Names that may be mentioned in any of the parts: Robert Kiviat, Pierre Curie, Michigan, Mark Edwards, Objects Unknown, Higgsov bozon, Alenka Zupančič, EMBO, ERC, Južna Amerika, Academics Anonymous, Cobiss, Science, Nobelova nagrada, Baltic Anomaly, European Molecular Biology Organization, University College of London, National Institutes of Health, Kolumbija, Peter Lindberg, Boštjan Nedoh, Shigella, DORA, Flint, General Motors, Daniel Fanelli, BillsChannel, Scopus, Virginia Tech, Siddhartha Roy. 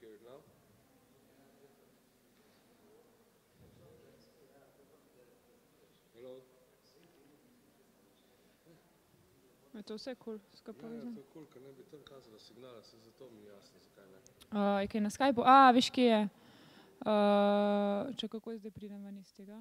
hear it now? Hello? To je vse cool. Ker ne bi tam kazala signala, se zato mi jasno, zakaj ne. Je kaj na Skype-u? A, veš, kje je? Če kako zdaj pridem ven iz tega?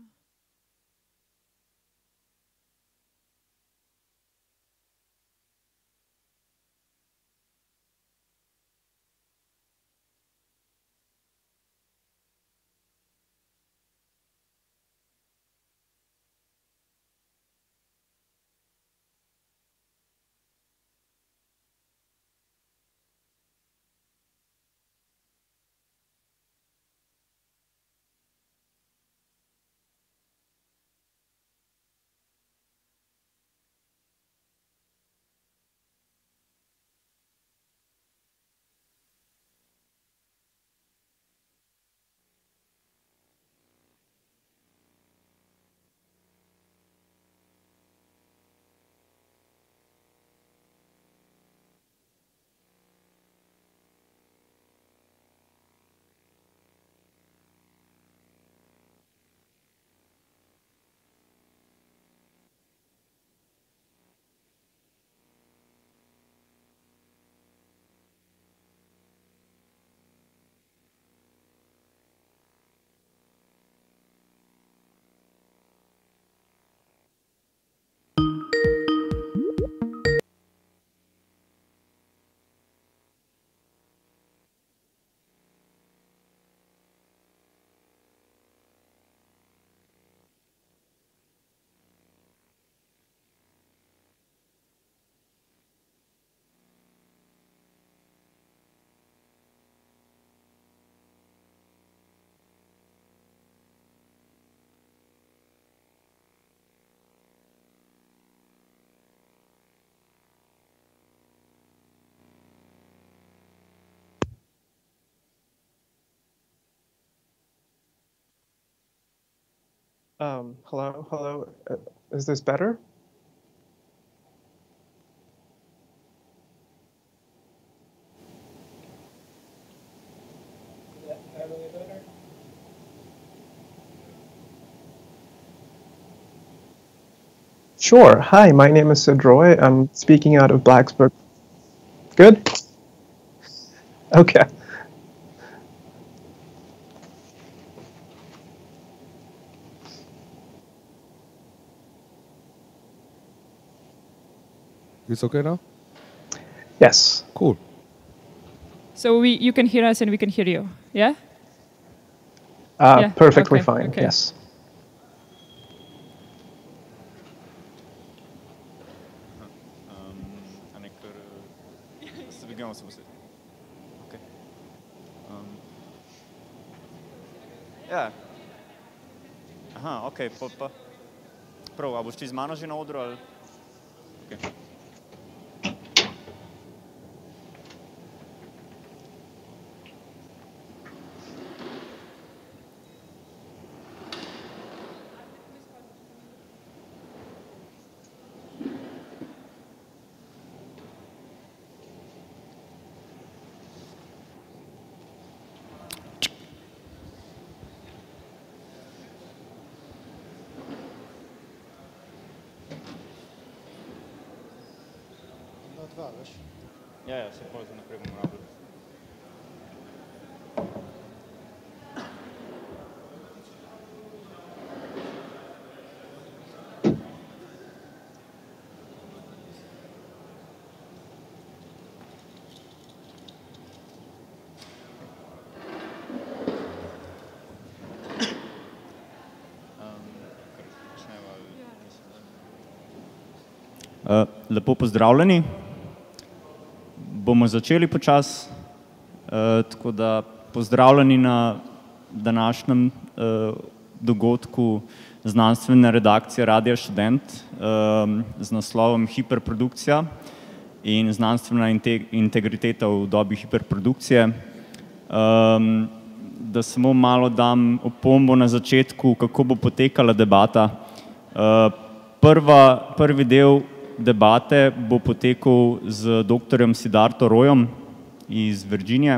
Hello, is this better? Is that entirely better? Sure, hi, my name is Siddhartha Roy. I'm speaking out of Blacksburg. Good? Okay. It's okay now? Yes. Cool. So you can hear us and we can hear you, yeah? Yeah. Perfectly okay. Fine, okay. Yes. Okay. Yeah. Aha, okay. Prvo, a boš ti z mano že na odru ali? Okay. Ja, se pozna na prvom radu. Lepo pozdravljeni. Bomo začeli počas, tako da pozdravljeni na današnjem dogodku Znanstvena redakcija Radio Študent z naslovom Hiperprodukcija in znanstvena integriteta v dobi hiperprodukcije. Da samo malo dam opombo na začetku, kako bo potekala debata. Prvi del debate bo potekal z doktorjem Siddhartho Royem iz Virginije.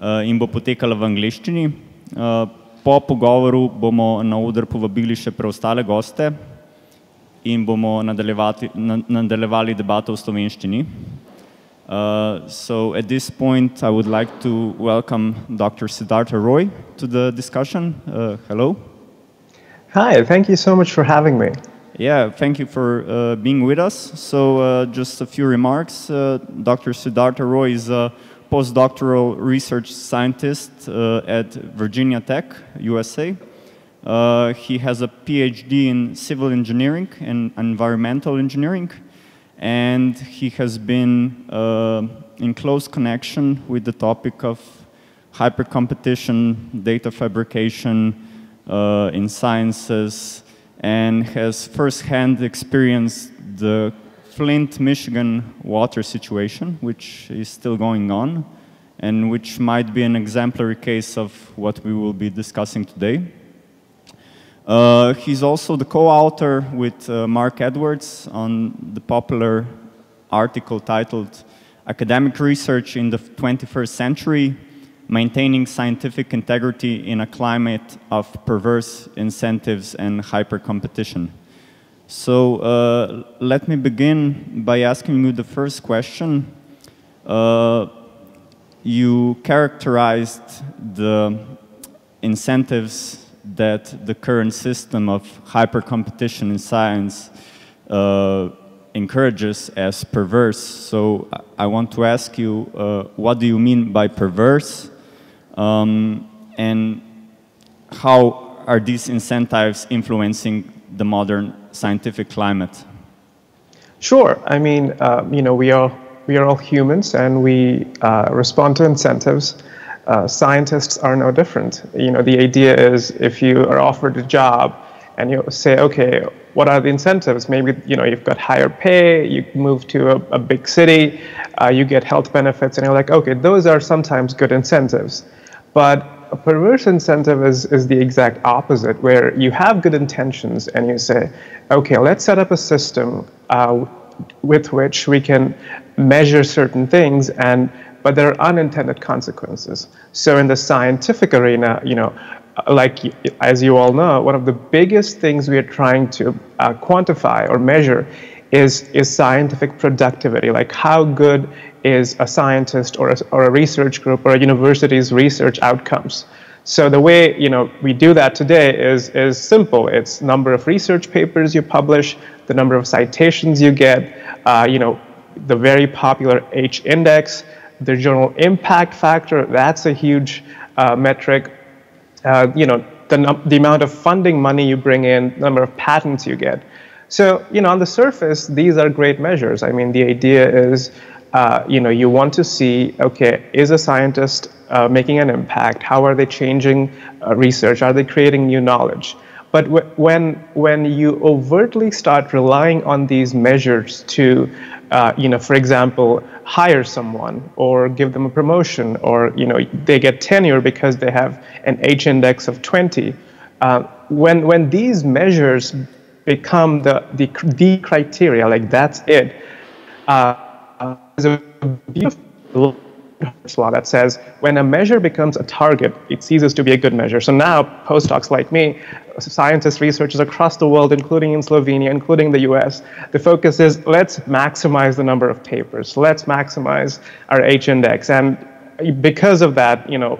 in bo potekala v angleščini. Po pogovoru bomo na oder povabili še preostale goste in bomo nadaljevali debato v slovenščini. So at this point, I would like to welcome Dr. Siddhartha Roy to the discussion. Hello. Hi, thank you so much for having me. Yeah, thank you for being with us. So just a few remarks. Dr. Siddhartha Roy is a postdoctoral research scientist at Virginia Tech, USA. He has a PhD in civil engineering and environmental engineering, and he has been in close connection with the topic of hypercompetition, data fabrication, in sciences, and has firsthand experienced the Flint, Michigan water situation, which is still going on and which might be an exemplary case of what we will be discussing today. He's also the co-author with Mark Edwards on the popular article titled "Academic Research in the 21st Century: Maintaining Scientific Integrity in a Climate of Perverse Incentives and Hypercompetition." So let me begin by asking you the first question. You characterized the incentives that the current system of hypercompetition in science encourages as perverse. So I want to ask you, what do you mean by perverse? And how are these incentives influencing the modern scientific climate? Sure. I mean, you know, we are all humans, and we respond to incentives. Scientists are no different. You know, the idea is if you are offered a job and you say, okay, what are the incentives? Maybe, you know, you've got higher pay, you move to a big city, you get health benefits, and you're like, okay, those are sometimes good incentives. But a perverse incentive is the exact opposite, where you have good intentions and you say, okay, let's set up a system with which we can measure certain things, but there are unintended consequences. So in the scientific arena, you know, like, as you all know, one of the biggest things we are trying to quantify or measure is scientific productivity, like how good is a scientist or a research group or a university's research outcomes. So the way, you know, we do that today is simple. It's number of research papers you publish, the number of citations you get, you know, the very popular H index, the journal impact factor. That's a huge metric. You know, the amount of funding money you bring in, the number of patents you get. So, you know, on the surface, these are great measures. I mean, the idea is, you know, you want to see, okay, is a scientist making an impact? How are they changing research? Are they creating new knowledge? But when you overtly start relying on these measures to, you know, for example, hire someone or give them a promotion, or, you know, they get tenure because they have an H index of 20. When these measures become the criteria, like that's it, there's a beautiful law that says when a measure becomes a target, it ceases to be a good measure. So now postdocs like me, scientists, researchers across the world, including in Slovenia, including the US, the focus is let's maximize the number of papers, let's maximize our H index. And because of that, you know,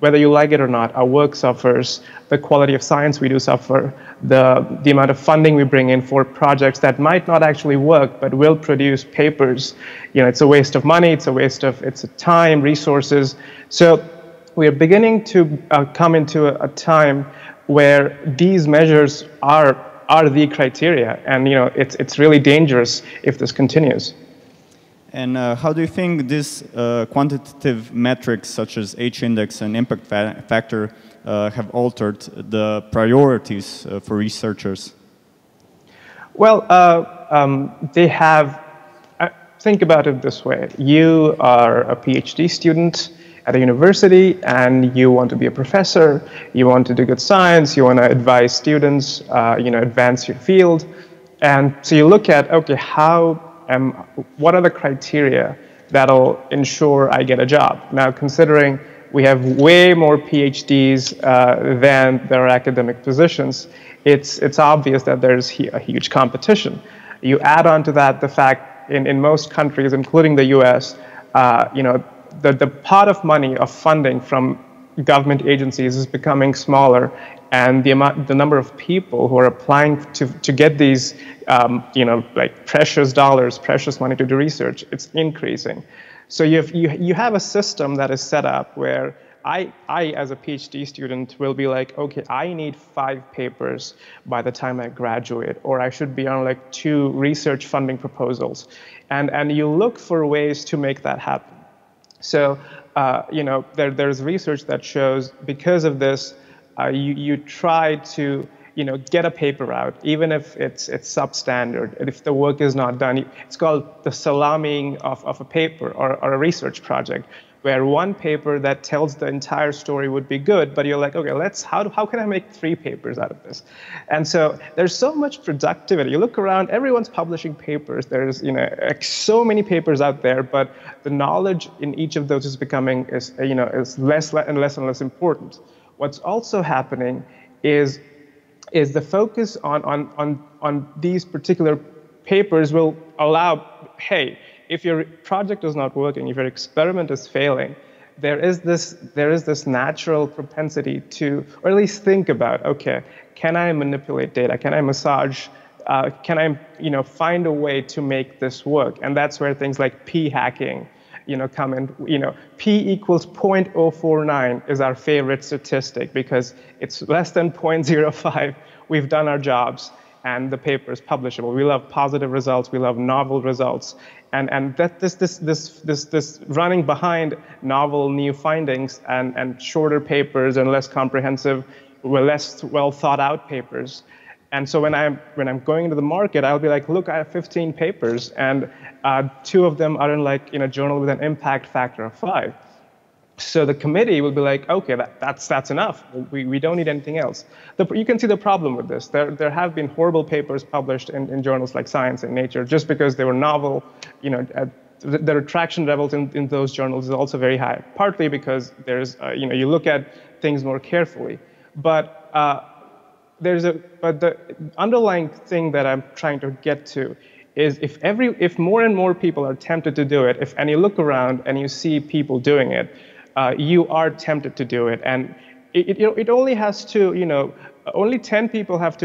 whether you like it or not, our work suffers, the quality of science we do suffer, the amount of funding we bring in for projects that might not actually work but will produce papers. You know, it's a waste of money, it's a waste of time, resources. So we are beginning to come into a time where these measures are the criteria, and, you know, it's really dangerous if this continues. And how do you think these quantitative metrics such as H index and impact factor have altered the priorities for researchers? Well, they have, think about it this way. You are a PhD student at a university, and you want to be a professor, you want to do good science, you want to advise students, you know, advance your field. And so you look at, okay, what are the criteria that'll ensure I get a job? Now, considering we have way more PhDs than there are academic positions, it's obvious that there's a huge competition. You add on to that the fact in most countries, including the US, you know, the pot of money of funding from government agencies is becoming smaller, and the number of people who are applying to get these, you know, like precious dollars, precious money to do research, it's increasing. So you have a system that is set up where I as a PhD student will be like, okay, I need 5 papers by the time I graduate, or I should be on like 2 research funding proposals, and you look for ways to make that happen. So you know, there's research that shows because of this, you try to, you know, get a paper out, even if it's substandard, if the work is not done. It's called the salaming of a paper or a research project, where one paper that tells the entire story would be good, but you're like, okay, how can I make 3 papers out of this? And so there's so much productivity. You look around, everyone's publishing papers. There's, you know, so many papers out there, but the knowledge in each of those is becoming, you know, is less and less and less important. What's also happening is the focus on these particular papers will allow, hey, if your project is not working, if your experiment is failing, there is this natural propensity to, or at least think about, okay, can I manipulate data? Can I massage? Can I, you know, find a way to make this work? And that's where things like p-hacking, you know, come in. You know, p equals 0.049 is our favorite statistic because it's less than 0.05. We've done our jobs, and the paper is publishable. We love positive results. We love novel results, and that this running behind novel new findings and shorter papers and less comprehensive, less well thought out papers. And so when I'm going into the market, I'll be like, look, I have 15 papers, and 2 of them are in, like, in a journal with an impact factor of 5. So the committee will be like, okay, that's enough. We don't need anything else. You can see the problem with this. There have been horrible papers published in journals like Science and Nature just because they were novel. You know, the retraction levels in those journals is also very high. Partly because there's you know, you look at things more carefully, but. But the underlying thing that I'm trying to get to is if more and more people are tempted to do it, and you look around and you see people doing it, you are tempted to do it, and it only has to, you know, only 10 people have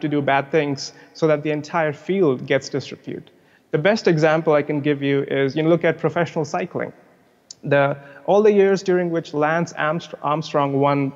to do bad things so that the entire field gets disrepute. The best example I can give you is, you know, look at professional cycling. All the years during which Lance Armstrong won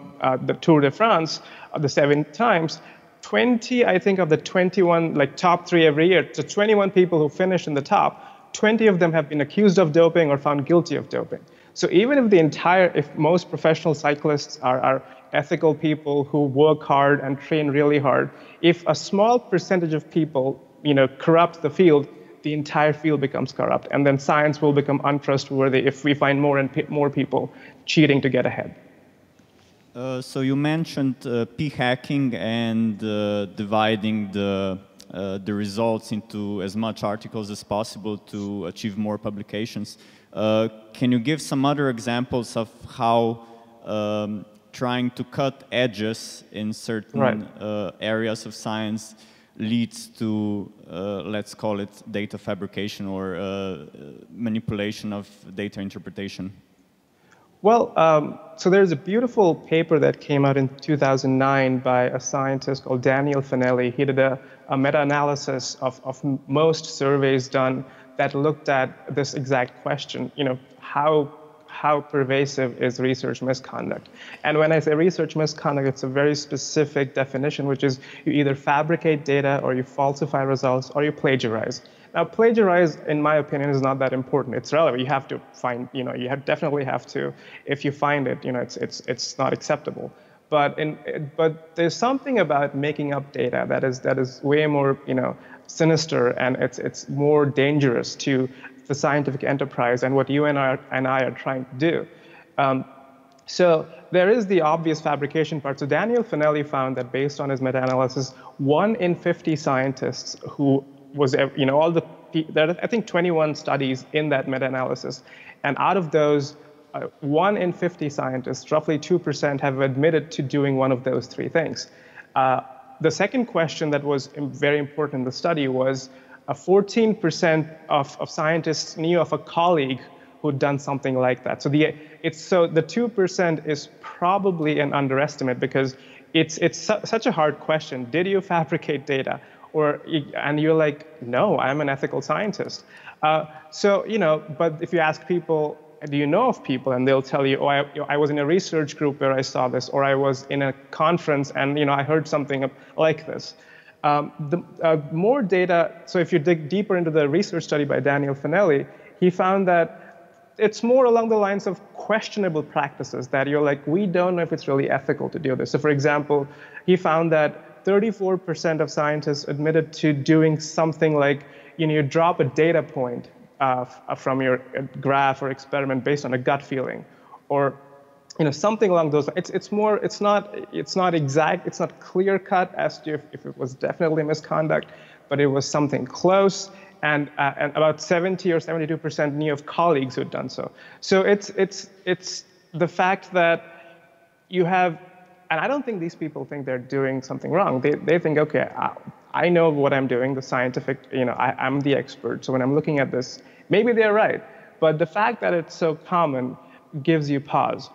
the Tour de France, the 7 times, 20, I think, of the 21, like top 3 every year, so 21 people who finished in the top, 20 of them have been accused of doping or found guilty of doping. So even if most professional cyclists are ethical people who work hard and train really hard, if a small percentage of people, you know, corrupt the field, the entire field becomes corrupt, and then science will become untrustworthy if we find more and more people cheating to get ahead. So you mentioned p-hacking and dividing the results into as much articles as possible to achieve more publications. Can you give some other examples of how trying to cut edges in certain areas of science leads to, let's call it, data fabrication or manipulation of data interpretation? Well, so there's a beautiful paper that came out in 2009 by a scientist called Daniel Fanelli. He did a meta-analysis of most surveys done that looked at this exact question, you know, how pervasive is research misconduct? And when I say research misconduct, it's a very specific definition, which is you either fabricate data or you falsify results or you plagiarize. Now, plagiarize, in my opinion, is not that important. It's relevant. You have to find, you know, definitely have to, if you find it, you know, it's not acceptable. But there's something about making up data that is way more, you know, sinister, and it's more dangerous to the scientific enterprise and what you and I are trying to do. So there is the obvious fabrication part. So Daniel Fanelli found that based on his meta-analysis, 1 in 50 scientists who was, you know, there are, I think, 21 studies in that meta-analysis, and out of those, 1 in 50 scientists, roughly 2%, have admitted to doing one of those three things. The second question that was very important in the study was 14% of scientists knew of a colleague who'd done something like that. So the 2% is probably an underestimate, because it's such a hard question. Did you fabricate data? And you're like, no, I'm an ethical scientist. But if you ask people, do you know of people? And they'll tell you, oh, I was in a research group where I saw this, or I was in a conference and I heard something like this. More data, so if you dig deeper into the research study by Daniel Fanelli, he found that it's more along the lines of questionable practices that you're like, we don't know if it's really ethical to do this. So for example, he found that 34% of scientists admitted to doing something like, you drop a data point from your graph or experiment based on a gut feeling, or something along those lines. It's not exact, it's not clear cut as to if it was definitely misconduct, but it was something close. And about 70 or 72% knew of colleagues who had done so. So it's the fact that you have, and I don't think these people think they're doing something wrong. They think, okay, I know what I'm doing, the scientific, I'm the expert. So when I'm looking at this, maybe they're right. But the fact that it's so common gives you pause.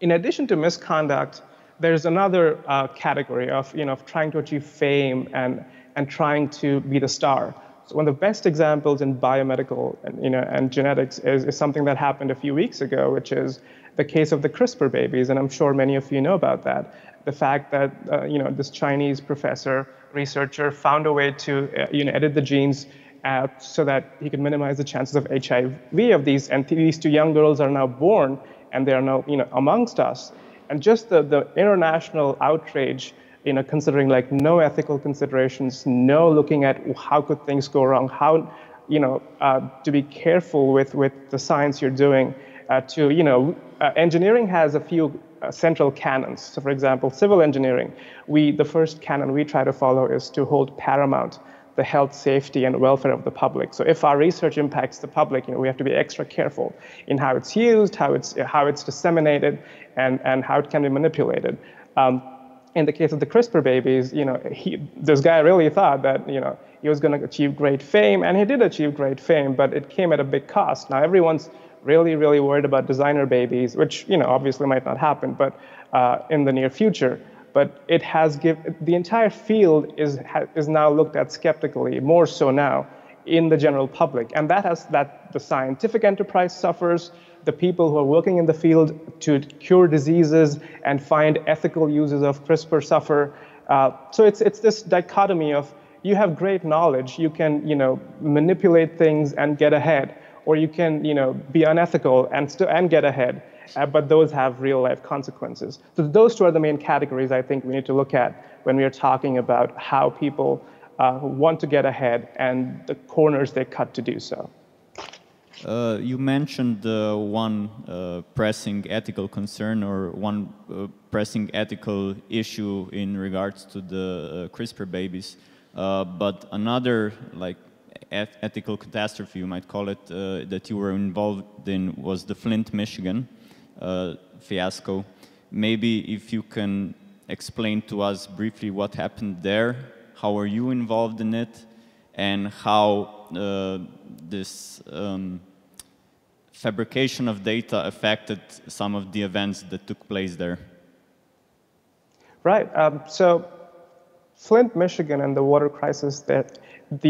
In addition to misconduct, there's another category of, of trying to achieve fame and trying to be the star. So one of the best examples in biomedical and genetics is something that happened a few weeks ago, which is the case of the CRISPR babies, and I'm sure many of you know about that. The fact that this Chinese researcher found a way to edit the genes so that he could minimize the chances of HIV of these, and these two young girls are now born and they are now amongst us. And just the international outrage, considering like no ethical considerations, no looking at how could things go wrong, how, to be careful with the science you're doing. Engineering has a few central canons. So for example, civil engineering, the first canon we try to follow is to hold paramount the health, safety, and welfare of the public. So if our research impacts the public, we have to be extra careful in how it's used, how it's disseminated, and how it can be manipulated. In the case of the CRISPR babies, this guy really thought that, he was going to achieve great fame, and he did achieve great fame, but it came at a big cost. Now, everyone's really, really worried about designer babies, which, obviously might not happen, but in the near future. But it has the entire field is now looked at skeptically, more so now, in the general public. And the scientific enterprise suffers, the people who are working in the field to cure diseases and find ethical uses of CRISPR suffer. So it's this dichotomy of, you have great knowledge, you can manipulate things and get ahead, or you can be unethical and get ahead, but those have real life consequences. So those two are the main categories I think we need to look at when we are talking about how people who want to get ahead and the corners they cut to do so. You mentioned one pressing ethical concern, or one pressing ethical issue in regards to the CRISPR babies, but another ethical catastrophe, you might call it, that you were involved in was the Flint, Michigan fiasco. Maybe if you can explain to us briefly what happened there, how were you involved in it, and how this fabrication of data affected some of the events that took place there. Right. So Flint, Michigan, and the water crisis, the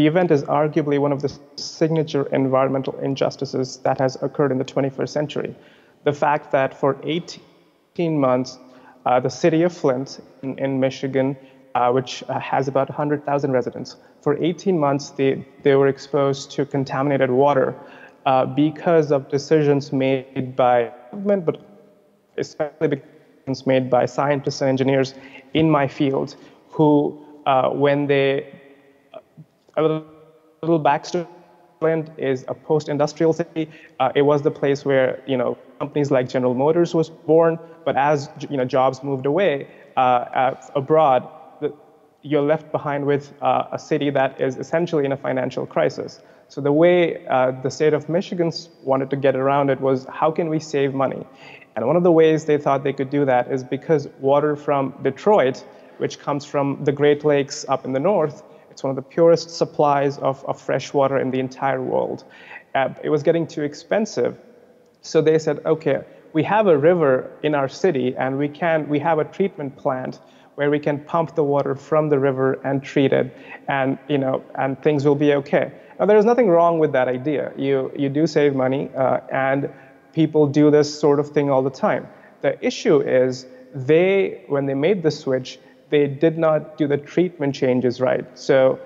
event is arguably one of the signature environmental injustices that has occurred in the 21st century. The fact that for 18 months, the city of Flint in Michigan, which has about 100,000 residents, for 18 months, they were exposed to contaminated water because of decisions made by government, but especially decisions made by scientists and engineers in my field, who, when they, a little backstory, Flint is a post-industrial city. It was the place where companies like General Motors was born, but as jobs moved away abroad, you're left behind with a city that is essentially in a financial crisis. So the way the state of Michigan wanted to get around it was, how can we save money? And one of the ways they thought they could do that is because water from Detroit, which comes from the Great Lakes up in the north, it's one of the purest supplies of fresh water in the entire world. It was getting too expensive. So they said, okay, we have a river in our city and we have a treatment plant where we can pump the water from the river and treat it, and and things will be okay. Now, there's nothing wrong with that idea. You do save money, and people do this sort of thing all the time. The issue is when they made the switch, they did not do the treatment changes right. So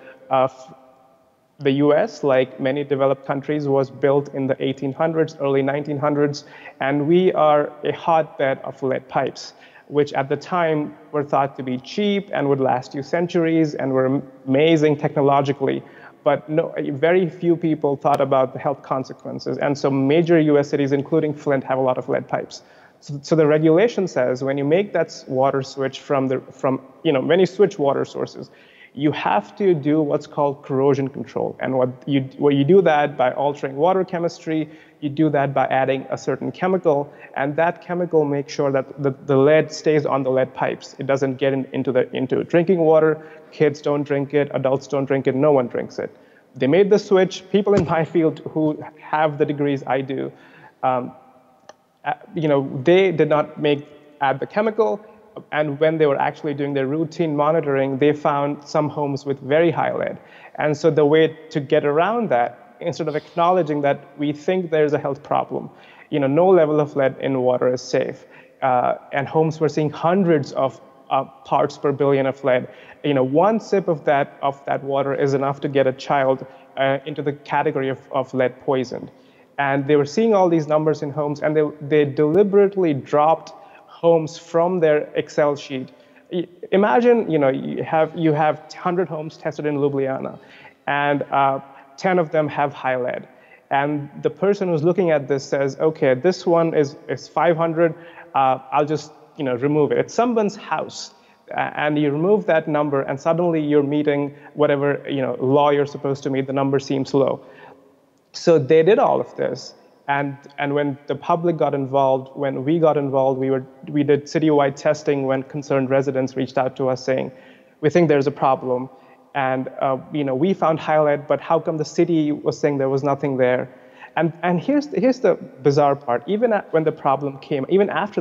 the US, like many developed countries, was built in the 1800s, early 1900s, and we are a hotbed of lead pipes, which at the time were thought to be cheap and would last you centuries and were amazing technologically. But very few people thought about the health consequences. And so major US cities, including Flint, have a lot of lead pipes. So the regulation says when you make that water switch when you switch water sources, you have to do what's called corrosion control. And what you do that by altering water chemistry, you do that by adding a certain chemical, and that chemical makes sure that the lead stays on the lead pipes. It doesn't get into drinking water. Kids don't drink it, adults don't drink it, no one drinks it. They made the switch. People in my field who have the degrees I do, they did not add the chemical. And when they were actually doing their routine monitoring, they found some homes with very high lead. And so the way to get around that, instead of acknowledging that we think there's a health problem, no level of lead in water is safe. And homes were seeing hundreds of parts per billion of lead. One sip of that water is enough to get a child into the category of lead poisoned. And they were seeing all these numbers in homes, and they deliberately dropped homes from their Excel sheet. Imagine, you have 100 homes tested in Ljubljana, and 10 of them have high lead. And the person who's looking at this says, okay, this one is 500. I'll just remove it. It's someone's house, and you remove that number, and suddenly you're meeting whatever law you're supposed to meet. The number seems low. So they did all of this. And when the public got involved, when we got involved, we did citywide testing when concerned residents reached out to us saying, we think there's a problem. And we found high lead, but how come the city was saying there was nothing there? And here's the bizarre part. Even after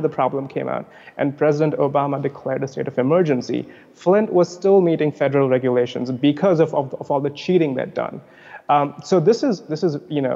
the problem came out and President Obama declared a state of emergency, Flint was still meeting federal regulations because of all the cheating they'd done. So this is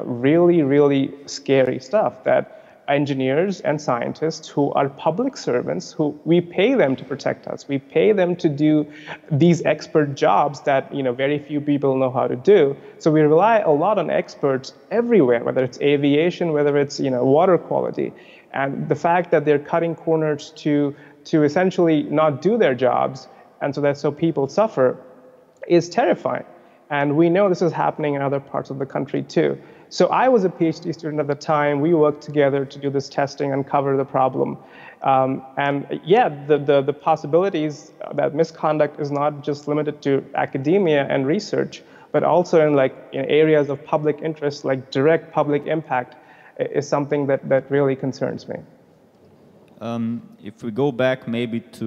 really, really scary stuff that engineers and scientists who are public servants, who we pay them to protect us, we pay them to do these expert jobs that very few people know how to do. So we rely a lot on experts everywhere, whether it's aviation, whether it's water quality, and the fact that they're cutting corners to essentially not do their jobs, and so people suffer, is terrifying. And we know this is happening in other parts of the country too. So I was a PhD student at the time. We worked together to do this testing and cover the problem. And yeah, the possibilities that misconduct is not just limited to academia and research, but also in areas of public interest, like direct public impact, is something that really concerns me. If we go back maybe to,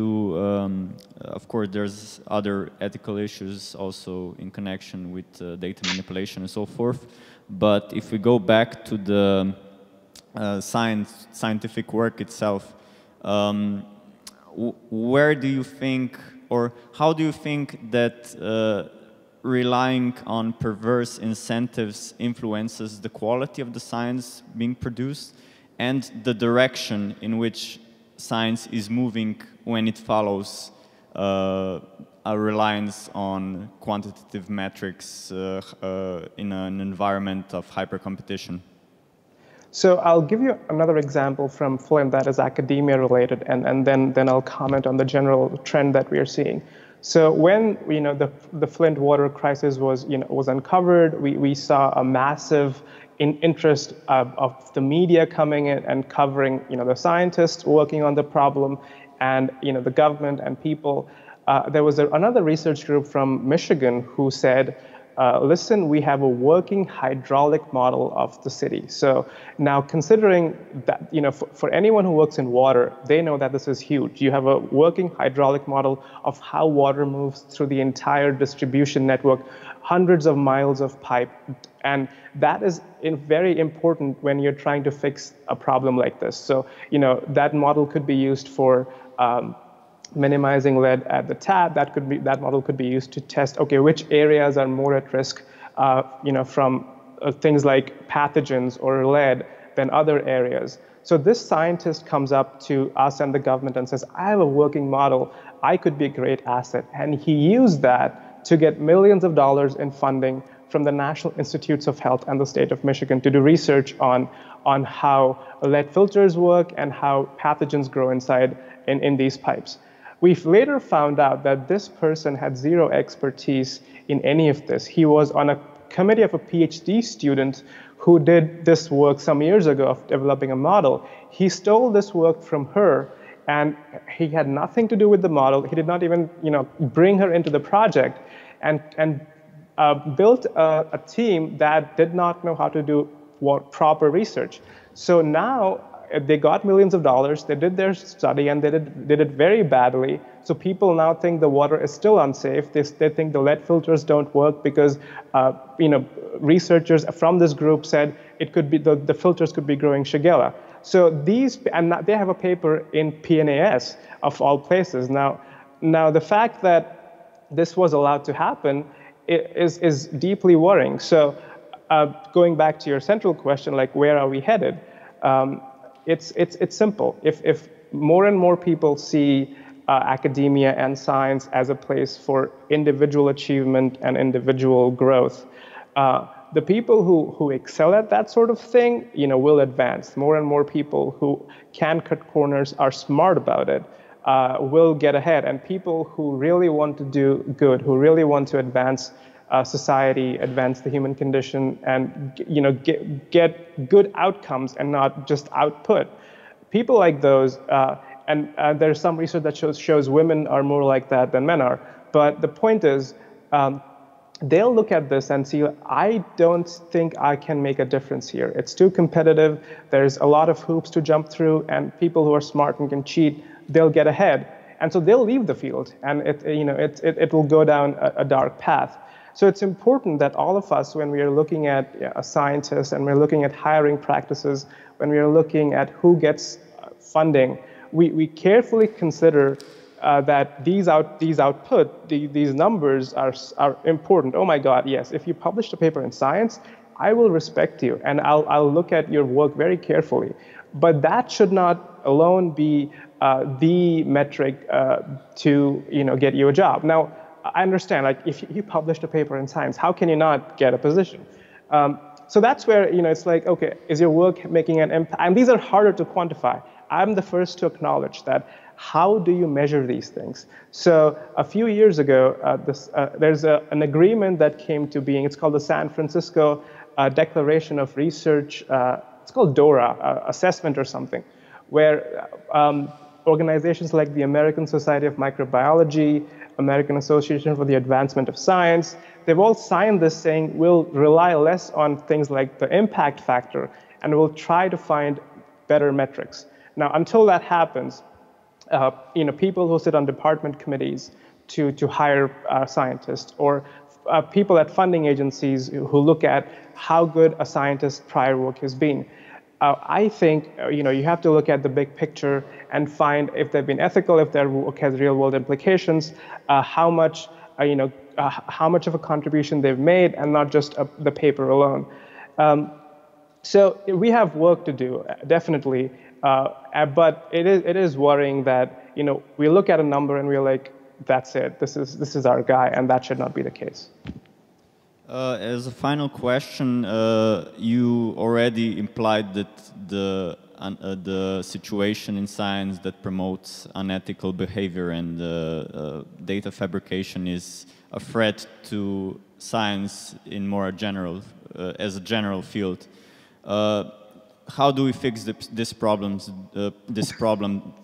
of course, there's other ethical issues also in connection with data manipulation and so forth. But if we go back to the scientific work itself, where do you think, or how do you think that relying on perverse incentives influences the quality of the science being produced and the direction in which science is moving when it follows a reliance on quantitative metrics in an environment of hyper-competition? So I'll give you another example from Flint that is academia-related, and then I'll comment on the general trend that we are seeing. So when the Flint water crisis was uncovered, we saw a massive interest of the media coming in and covering the scientists working on the problem, and the government and people. There was another research group from Michigan who said, listen, we have a working hydraulic model of the city. So now considering that, you know, for anyone who works in water, they know that this is huge. You have a working hydraulic model of how water moves through the entire distribution network, hundreds of miles of pipe. And that is very important when you're trying to fix a problem like this. So, you know, that model could be used for minimizing lead at the tap. That model could be used to test, okay, which areas are more at risk, you know, from things like pathogens or lead than other areas. So this scientist comes up to us and the government and says, I have a working model. I could be a great asset. And he used that to get millions of dollars in funding from the National Institutes of Health and the state of Michigan to do research on how lead filters work and how pathogens grow inside in these pipes. We've later found out that this person had zero expertise in any of this. He was on a committee of a PhD student who did this work some years ago of developing a model. He stole this work from her, and he had nothing to do with the model. He did not even, you know, bring her into the project, and built a team that did not know how to do proper research. So now they got millions of dollars, they did their study, and they did it very badly. So people now think the water is still unsafe. They think the lead filters don't work because you know, researchers from this group said it could be the filters could be growing Shigella. So these, and they have a paper in PNAS of all places. Now the fact that this was allowed to happen is deeply worrying. So going back to your central question, like where are we headed? It's simple. If more and more people see academia and science as a place for individual achievement and individual growth, the people who excel at that sort of thing, you know, will advance. More and more people who can cut corners, are smart about it, will get ahead. And people who really want to do good, who really want to advance society, advance the human condition, and you know, get good outcomes and not just output. People like those, and there's some research that shows women are more like that than men are. But the point is, they'll look at this and see, I don't think I can make a difference here. It's too competitive. There's a lot of hoops to jump through, and people who are smart and can cheat, they'll get ahead, and so they'll leave the field, and it will go down a dark path. So it's important that all of us, when we are looking at a scientist and we're looking at hiring practices, when we are looking at who gets funding, we carefully consider that these numbers are important. Oh my God, yes, if you published a paper in Science, I will respect you and I'll look at your work very carefully. But that should not alone be the metric to, you know, get you a job. Now, I understand, like, if you published a paper in Science, how can you not get a position? So that's where, you know, it's like, okay, is your work making an impact? And these are harder to quantify. I'm the first to acknowledge that. How do you measure these things? So a few years ago, there's an agreement that came to being. It's called the San Francisco Declaration of Research. It's called DORA, assessment or something, where organizations like the American Society of Microbiology, American Association for the Advancement of Science, they've all signed this saying we'll rely less on things like the impact factor and we'll try to find better metrics. Now, until that happens, you know, people who sit on department committees to hire scientists, or people at funding agencies who look at how good a scientist's prior work has been, I think, you know, you have to look at the big picture and find if they've been ethical, if their work has real-world implications, how much of a contribution they've made, and not just the paper alone. So we have work to do, definitely. But it is worrying that, you know, we look at a number and we're like, that's it. This is our guy, and that should not be the case. As a final question, you already implied that the situation in science that promotes unethical behavior and data fabrication is a threat to science in more general, as a general field. How do we fix this problem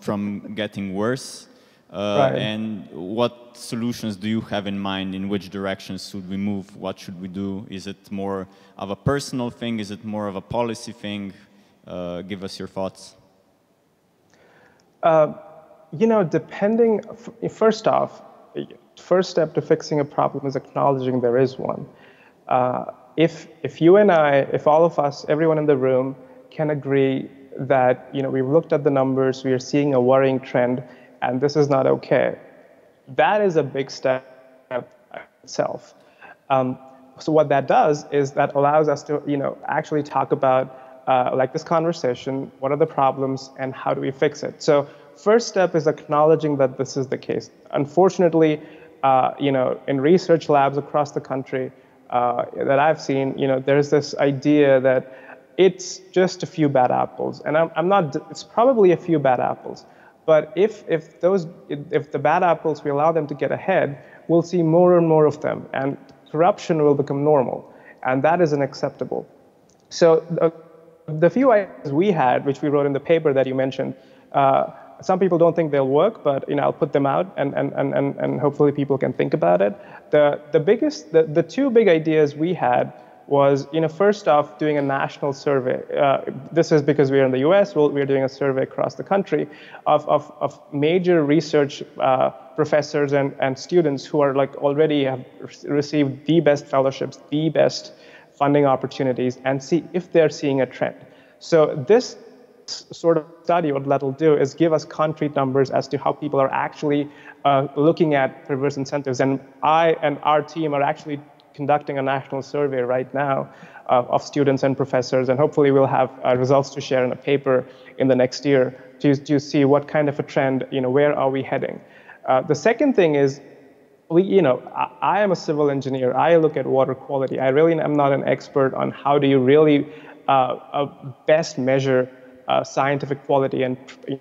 from getting worse? Right. And what solutions do you have in mind? In which directions should we move? What should we do? Is it more of a personal thing? Is it more of a policy thing? Give us your thoughts. You know, depending, first off, first step to fixing a problem is acknowledging there is one. If you and I, if all of us, everyone in the room can agree that, you know, we've looked at the numbers, we are seeing a worrying trend, and this is not okay, that is a big step itself. So what that does is that allows us to, you know, actually talk about, like this conversation, what are the problems and how do we fix it? So first step is acknowledging that this is the case. Unfortunately, you know, in research labs across the country that I've seen, you know, there's this idea that it's just a few bad apples, and I'm not, it's probably a few bad apples. But if the bad apples, we allow them to get ahead, we'll see more and more of them, and corruption will become normal, and that is unacceptable. So the few ideas we had, which we wrote in the paper that you mentioned, some people don't think they'll work, but you know, I'll put them out, and hopefully people can think about it. The two big ideas we had was, you know, first off, doing a national survey. This is because we are in the U.S. We're doing a survey across the country of major research professors and students who are like already have received the best fellowships, the best funding opportunities, and see if they're seeing a trend. So this sort of study, what that'll do is give us concrete numbers as to how people are actually looking at perverse incentives. And I and our team are actually conducting a national survey right now of students and professors, and hopefully we'll have results to share in a paper in the next year to see what kind of a trend, you know, where are we heading. The second thing is, you know, I am a civil engineer. I look at water quality. I really am not an expert on how do you really best measure scientific quality and,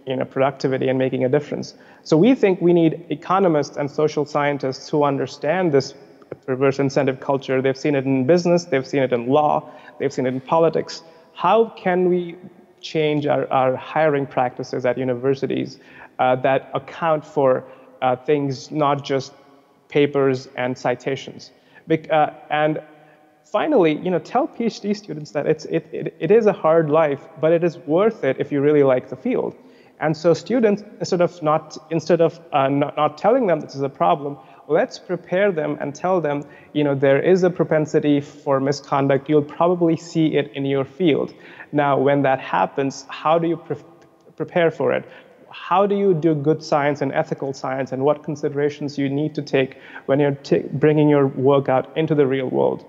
you know, productivity and making a difference. So we think we need economists and social scientists who understand this perverse incentive culture. They've seen it in business, they've seen it in law, they've seen it in politics. How can we change our hiring practices at universities that account for things, not just papers and citations? And finally, you know, tell PhD students that it is a hard life, but it is worth it if you really like the field. And so students, instead of not telling them this is a problem, let's prepare them and tell them, you know, there is a propensity for misconduct. You'll probably see it in your field. Now, when that happens, how do you prepare for it? How do you do good science and ethical science, and what considerations you need to take when you're bringing your work out into the real world?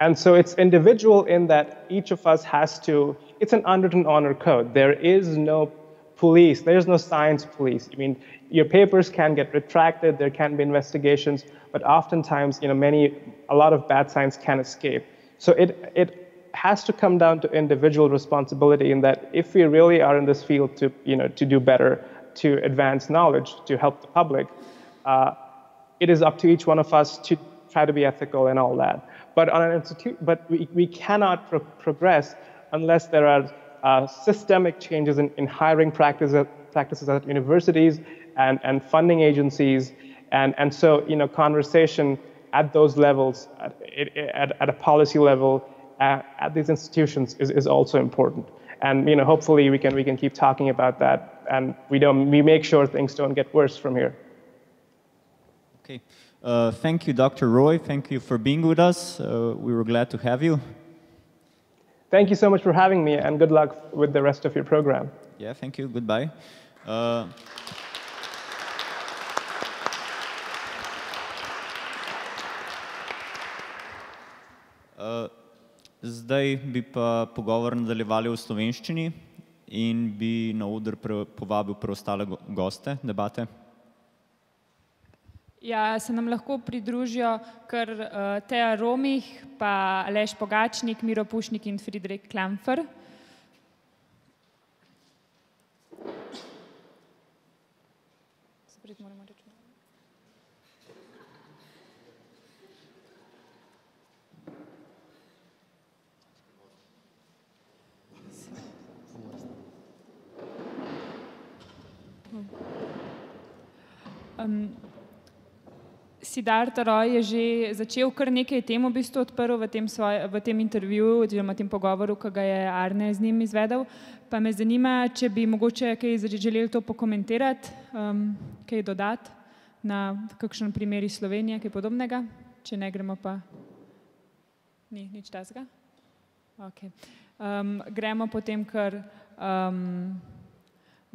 And so it's individual in that each of us has to, it's an unwritten honor code. There is no police, there is no science police. I mean, your papers can get retracted, there can be investigations, but oftentimes, you know, a lot of bad science can escape. So it has to come down to individual responsibility, in that if we really are in this field to, you know, to do better, to advance knowledge, to help the public, it is up to each one of us to try to be ethical and all that. But on an institute, but we cannot progress unless there are systemic changes in hiring practices at universities and funding agencies, and so, you know, conversation at those levels, at a policy level, at these institutions is also important. And, you know, hopefully we can keep talking about that, and we make sure things don't get worse from here. Okay, thank you, Dr. Roy. Thank you for being with us. We were glad to have you. Thank you so much for having me, and good luck with the rest of your program. Yeah, thank you. Goodbye. Zdaj bi pa pogovor nadaljevali v slovenščini in bi na oder povabil preostale goste debate. Ja, se nam lahko pridružijo kar Teja Romih, pa Aleš Pogačnik, Miro Pušnik in Friderik Klampfer. Siddhartha Roy je že začel kar nekaj tem v bistvu odprl v tem intervjuju oziroma tem pogovoru, ki ga je Arne z njim izvedel, pa me zanima, če bi mogoče kaj želeli to pokomentirati, kaj dodati na kakšen primer iz Slovenije, kaj podobnega, če ne gremo pa... Ni nič tazga? Ok. Gremo potem kar...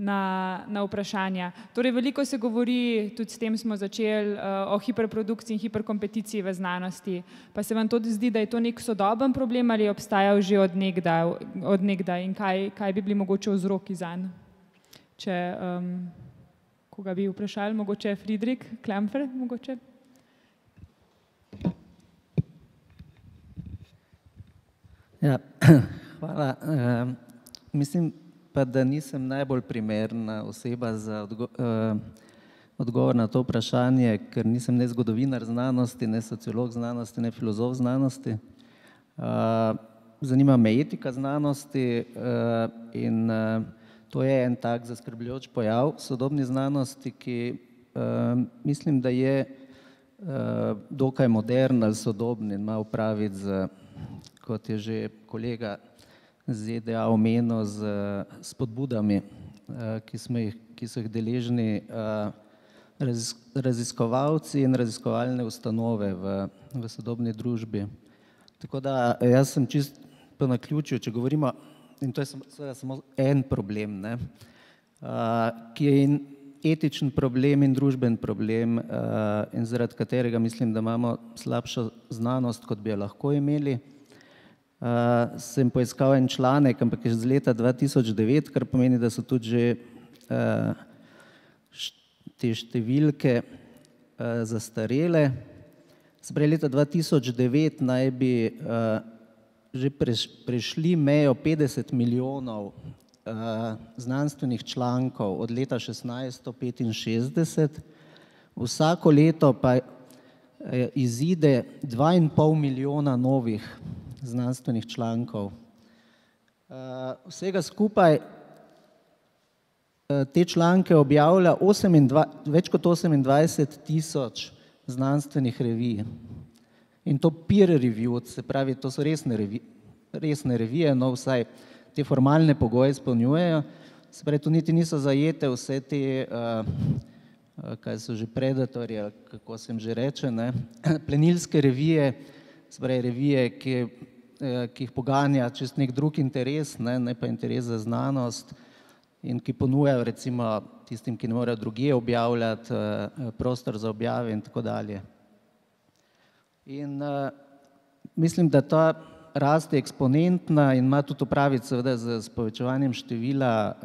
na vprašanja. Torej, veliko se govori, tudi s tem smo začeli, o hiperprodukciji in hiperkompeticiji v znanosti. Pa se vam to zdi, da je to nek sodoben problem ali je obstajal že od nekdaj in kaj bi bili mogoče vzroki zanj? Če koga bi vprašali, mogoče Friderik Klampfer, mogoče? Ja, hvala. Mislim, pa da nisem najbolj primerna oseba za odgovor na to vprašanje, ker nisem ne zgodovinar znanosti, ne sociolog znanosti, ne filozof znanosti. Zanima me etika znanosti in to je en tak zaskrbljujoč pojav sodobni znanosti, ki mislim, da je dokaj modern ali sodobni, ima opraviti z, kot je že kolega ZDA omenil, z spodbudami, ki so jih deležni raziskovalci in raziskovalne ustanove v sodobni družbi. Tako da jaz sem čist po naključju, če govorimo, in to je samo en problem, ki je etičen problem in družben problem in zaradi katerega mislim, da imamo slabšo znanost, kot bi jo lahko imeli. Sem poiskal en članek, ampak je z leta 2009, kar pomeni, da so tudi že te številke zastarele. Sprej leta 2009 naj bi že prešli mejo 50 milijonov znanstvenih člankov od leta 1665. Vsako leto pa izide 2,5 milijona novih znanstvenih člankov. Vsega skupaj te članke objavlja več kot 28 000 znanstvenih revij. In to peer review, se pravi, to so resne revije, no vsaj te formalne pogoje izpolnjujejo. Se pravi, tu niti niso zajete vse te, kaj so že predatorje, kako se jim že reče, plenilske revije, se pravi, revije, ki jih poganja čist nek drug interes, ne pa interes za znanost in ki ponujajo recimo tistim, ki ne morejo drugje objavljati, prostor za objave in tako dalje. In mislim, da ta rast je eksponentna in ima tudi opraviti seveda z povečevanjem števila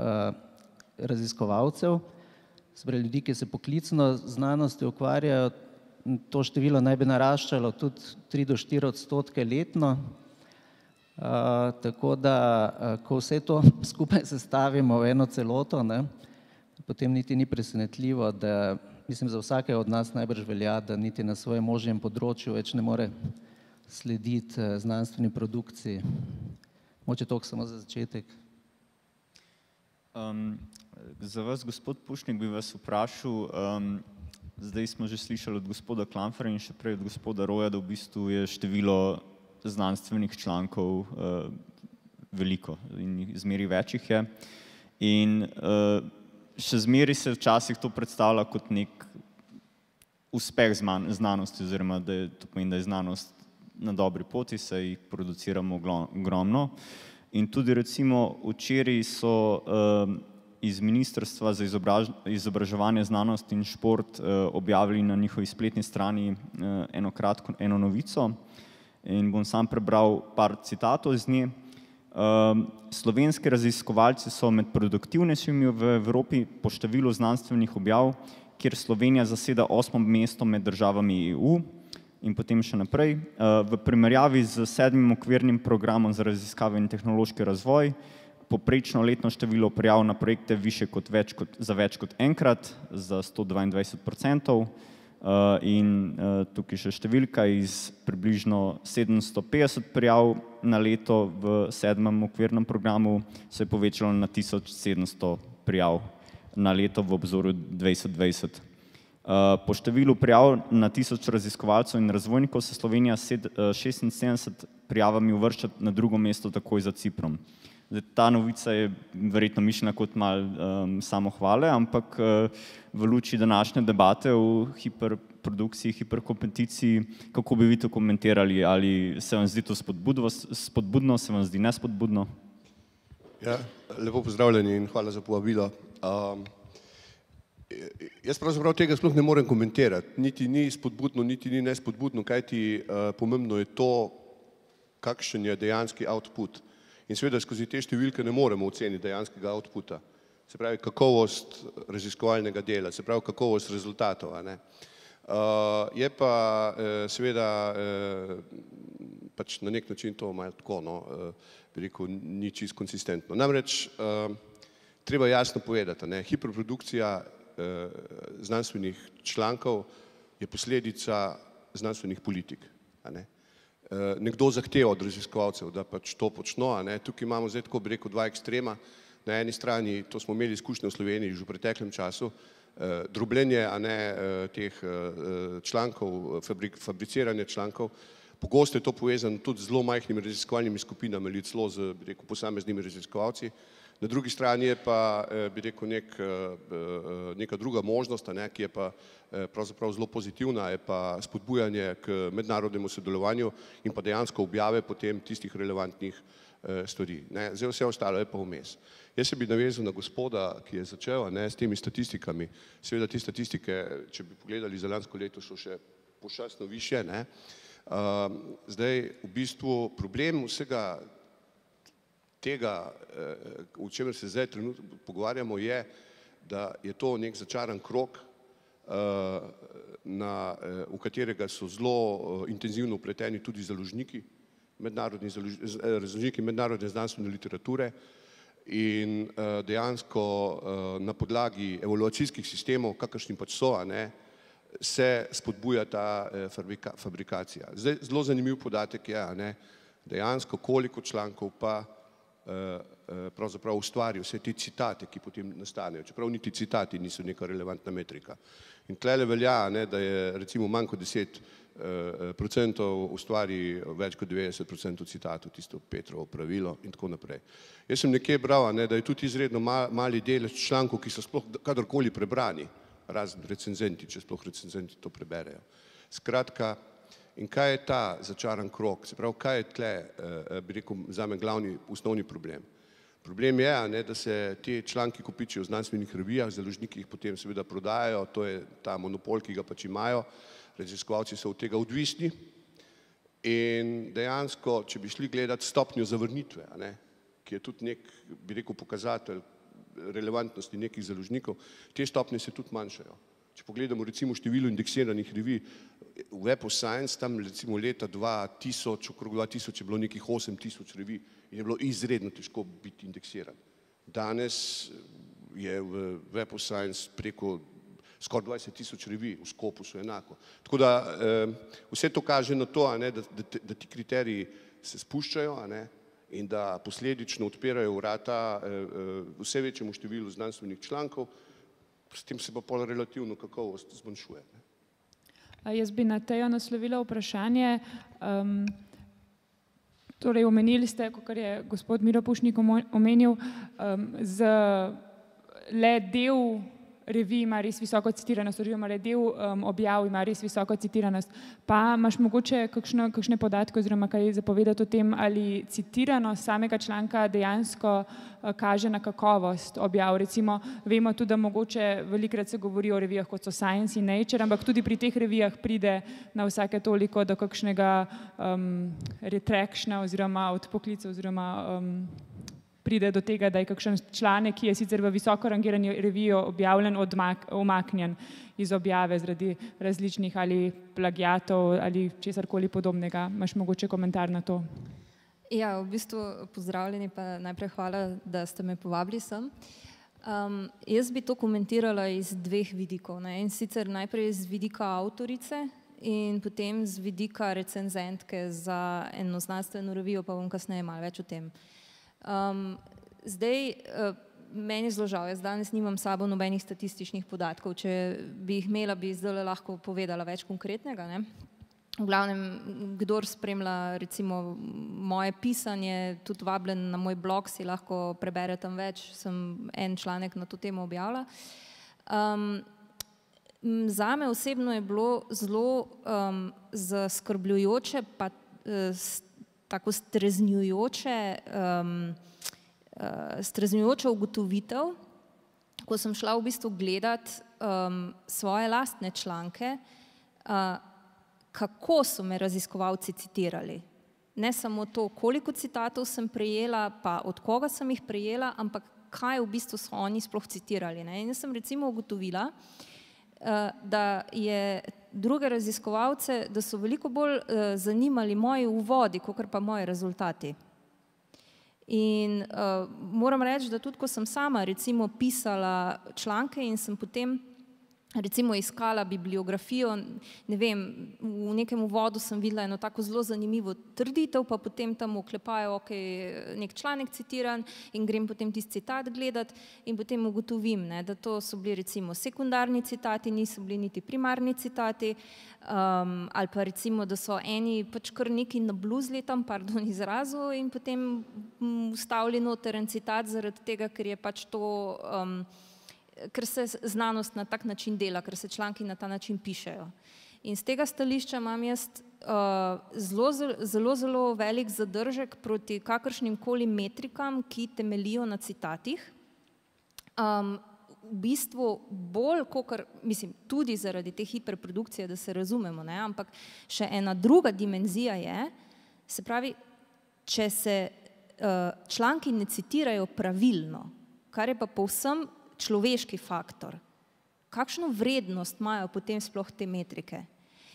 raziskovalcev, se pravi ljudi, ki se poklicno z znanostjo ukvarjajo. To število naj bi naraščalo tudi 3–4% letno, tako da, ko vse to skupaj sestavimo v eno celoto, potem niti ni presenetljivo, da mislim, za vsake od nas najbrž velja, da niti na svojem ožjem področju več ne more slediti znanstveni produkciji. Mogoče toliko samo za začetek. Za vas, gospod Pušnik, bi vas vprašal, zdaj smo že slišali od gospoda Klampferja in še prej od gospoda Roja, da v bistvu je število znanstvenih člankov veliko in zmeri več jih je. In še zmeri se včasih to predstavlja kot nek uspeh znanosti oziroma to pomeni, da je znanost na dobri poti, saj jih produciramo ogromno. In tudi recimo včeraj so iz Ministrstva za izobraževanje, znanost in šport objavili na njihovi spletni strani eno novico in bom sam prebral par citatov iz nje. Slovenski raziskovalci so med produktivnejšimi v Evropi po številu znanstvenih objav, kjer Slovenija zaseda 8. mesto med državami EU in potem še naprej. V primerjavi z 7. okvirnim programom za raziskave in tehnološki razvoj poprečno letno število prijav na projekte za več kot enkrat, za 122%, in tukaj še številka iz približno 750 prijav na leto v 7. okvirnem programu se je povečalo na 1700 prijav na leto v obzorju 2020. Po številu prijav na 1000 raziskovalcev in razvojnikov se Slovenija 76 prijavami uvršča na drugo mesto takoj za Ciprom. Zdaj, ta novica je verjetno mišljena kot malo samohvale, ampak v luči današnje debate o hiperprodukciji, hiperkompeticiji, kako bi vi to komentirali? Ali se vam zdi to spodbudno, se vam zdi nespodbudno? Ja, lepo pozdravljeni in hvala za povabilo. Jaz pravzaprav tega sploh ne morem komentirati. Niti ni spodbudno, niti ni nespodbudno, kajti pomembno je to, kakšen je dejanski output. In seveda skozi te številke ne moremo oceniti dejanskega outputa. Se pravi kakovost raziskovalnega dela, se pravi kakovost rezultatov. Je pa seveda pač na nek način to malo tako, bi rekel, ni čist konsistentno. Namreč treba jasno povedati, hiperprodukcija znanstvenih člankov je posledica znanstvenih politik. Nekdo zahteva od raziskovalcev, da pač to počno. Tukaj imamo zdaj tako, bi rekel, dva ekstrema. Na eni strani, to smo imeli izkušnje v Sloveniji že v preteklem času, drobljenje teh člankov, fabriciranje člankov. Pogosto je to povezano tudi z zelo majhnimi raziskovalnimi skupinami ali celo z, bi rekel, posameznimi raziskovalci. Na drugi strani je pa, bi rekel, neka druga možnost, ki je pa pravzaprav zelo pozitivna, je pa spodbujanje k mednarodnemu sodelovanju in pa dejansko objave potem tistih relevantnih stvari. Zdaj vse ostalo je pa vmes. Jaz se bi navezal na gospoda, ki je začel s temi statistikami. Seveda te statistike, če bi pogledali za lansko leto, so še pošastno više. Zdaj v bistvu problem vsega tega, o čemer se zdaj trenutno pogovarjamo, je, da je to nek začaran krog, v katerega so zelo intenzivno vpleteni tudi založniki, mednarodne znanstvene literature in dejansko na podlagi evaluacijskih sistemov, kakršnim pač so, se spodbuja ta fabrikacija. Zdaj, zelo zanimiv podatek je, dejansko koliko člankov pa pravzaprav ustvari vse te citate, ki potem nastanejo, čeprav niti citati niso neka relevantna metrika. In tukaj velja, da je recimo manj kot 10% ustvari več kot 90% citatov, tisto Petrovo pravilo in tako naprej. Jaz sem nekje bral, da je tudi izredno mali delež člankov, ki so sploh kadarkoli prebrani, razen recenzenti, če sploh recenzenti to preberejo. Skratka, in kaj je ta začaran krog, se pravi, kaj je tle, bi rekel, zame glavni, osnovni problem. Problem je, da se te članki kopičijo v znanstvenih revijah, založniki jih potem seveda prodajajo, to je ta monopol, ki ga pač imajo, raziskovalci so od tega odvisni in dejansko, če bi šli gledati stopnjo zavrnitve, ki je tudi nek, bi rekel, pokazatelj relevantnosti nekih založnikov, te stopnje se tudi manjšajo. Če pogledamo recimo število indeksiranih revij v Web of Science, tam recimo leta 2000, okrog 2000 je bilo nekih 8000 revij in je bilo izredno težko biti indeksiran. Danes je v Web of Science preko skoraj 20 000 revij, v Scopusu enako. Tako da vse to kaže na to, da ti kriteriji se spuščajo in da posledično odpirajo vrata vse večjemu številu znanstvenih člankov, s tem se pa pol relativno kakovost zmanjšuje. Jaz bi na Tejo naslovila vprašanje. Torej, omenili ste, kot je gospod Miro Pušnik omenil, le del revij ima res visoko citiranost, oziroma le del objav ima res visoko citiranost. Pa imaš mogoče kakšne podatke oziroma kaj zapovedati o tem, ali citiranost samega članka dejansko kaže na kakovost objav. Recimo, vemo tudi, da mogoče velikrat se govori o revijah, kot so Science in Nature, ampak tudi pri teh revijah pride na vsake toliko do kakšnega retractiona oziroma odpoklica oziroma pride do tega, da je kakšen članek, ki je sicer v visoko rangirani reviji objavljen, umaknjen iz objave zaradi različnih ali plagiatov ali česarkoli podobnega. Imaš mogoče komentar na to? Ja, v bistvu pozdravljeni, pa najprej hvala, da ste me povabili sem. Jaz bi to komentirala iz dveh vidikov. In sicer najprej iz vidika avtorice in potem z vidika recenzentke za eno znanstveno revijo, pa bom kasneje malo več o tem. Zdaj, Meni je zelo žal, jaz danes nimam s sabo nobenih statističnih podatkov. Če bi jih imela, bi zdaj lahko povedala več konkretnega, ne? V glavnem, kdor spremlja recimo moje pisanje, tudi vabljen na moj blog, si lahko prebere tam več, sem en članek na to temo objavila. Zame osebno je bilo zelo zaskrbljujoče, pa tako streznjujoče ugotovitev, ko sem šla v bistvu gledati svoje lastne članke, kako so me raziskovalci citirali. Ne samo to, koliko citatov sem prejela, pa od koga sem jih prejela, ampak kaj v bistvu so oni sploh citirali. In jaz sem recimo ugotovila, da je druge raziskovalce, da so veliko bolj zanimali moji uvodi, kakor pa moji rezultati. In moram reči, da tudi ko sem sama recimo pisala članke in sem potem recimo iskala bibliografijo, ne vem, v nekem uvodu sem videla eno tako zelo zanimivo trditev, pa potem tam oklepajo, ok, nek članek citiran in grem potem tisti citat gledati in potem ugotovim, da to so bili recimo sekundarni citati, niso bili niti primarni citati, ali pa recimo, da so eni pač kar neki nabluzli tam, pardon, izrazu in potem vstavili noteren citat zaradi tega, ker je pač to ker se znanost na tak način dela, ker se članki na ta način pišejo. In z tega stališča imam jaz zelo velik zadržek proti kakršnim koli metrikam, ki temelijo na citatih. V bistvu bolj, mislim, tudi zaradi te hiperprodukcije, da se razumemo, ampak še ena druga dimenzija je, se pravi, če se članki ne citirajo pravilno, kar je pa povsem človeški faktor, kakšno vrednost imajo potem sploh te metrike.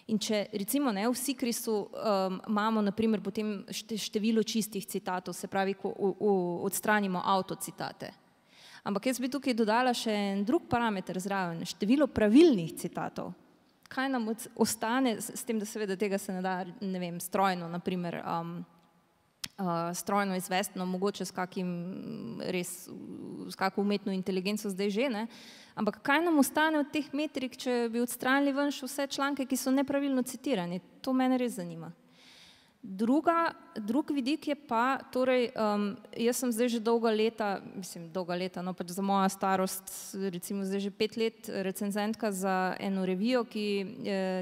In če recimo v CRISPR-u imamo naprimer potem število čistih citatov, se pravi, ko odstranimo avtocitate. Ampak jaz bi tukaj dodala še en drug parameter zraven, število pravilnih citatov. Kaj nam ostane, s tem, da seveda tega se ne da, ne vem, strojno, naprimer, strojno izvestno, mogoče s kako umetno inteligenco zdaj že, ampak kaj nam ostane od teh metrik, če bi odstranili ven še vse članke, ki so nepravilno citirani. To mene res zanima. Drug vidik je pa, torej, jaz sem zdaj že dolga leta, mislim, dolga leta, no pač za moja starost, recimo zdaj že 5 let, recenzentka za eno revijo, ki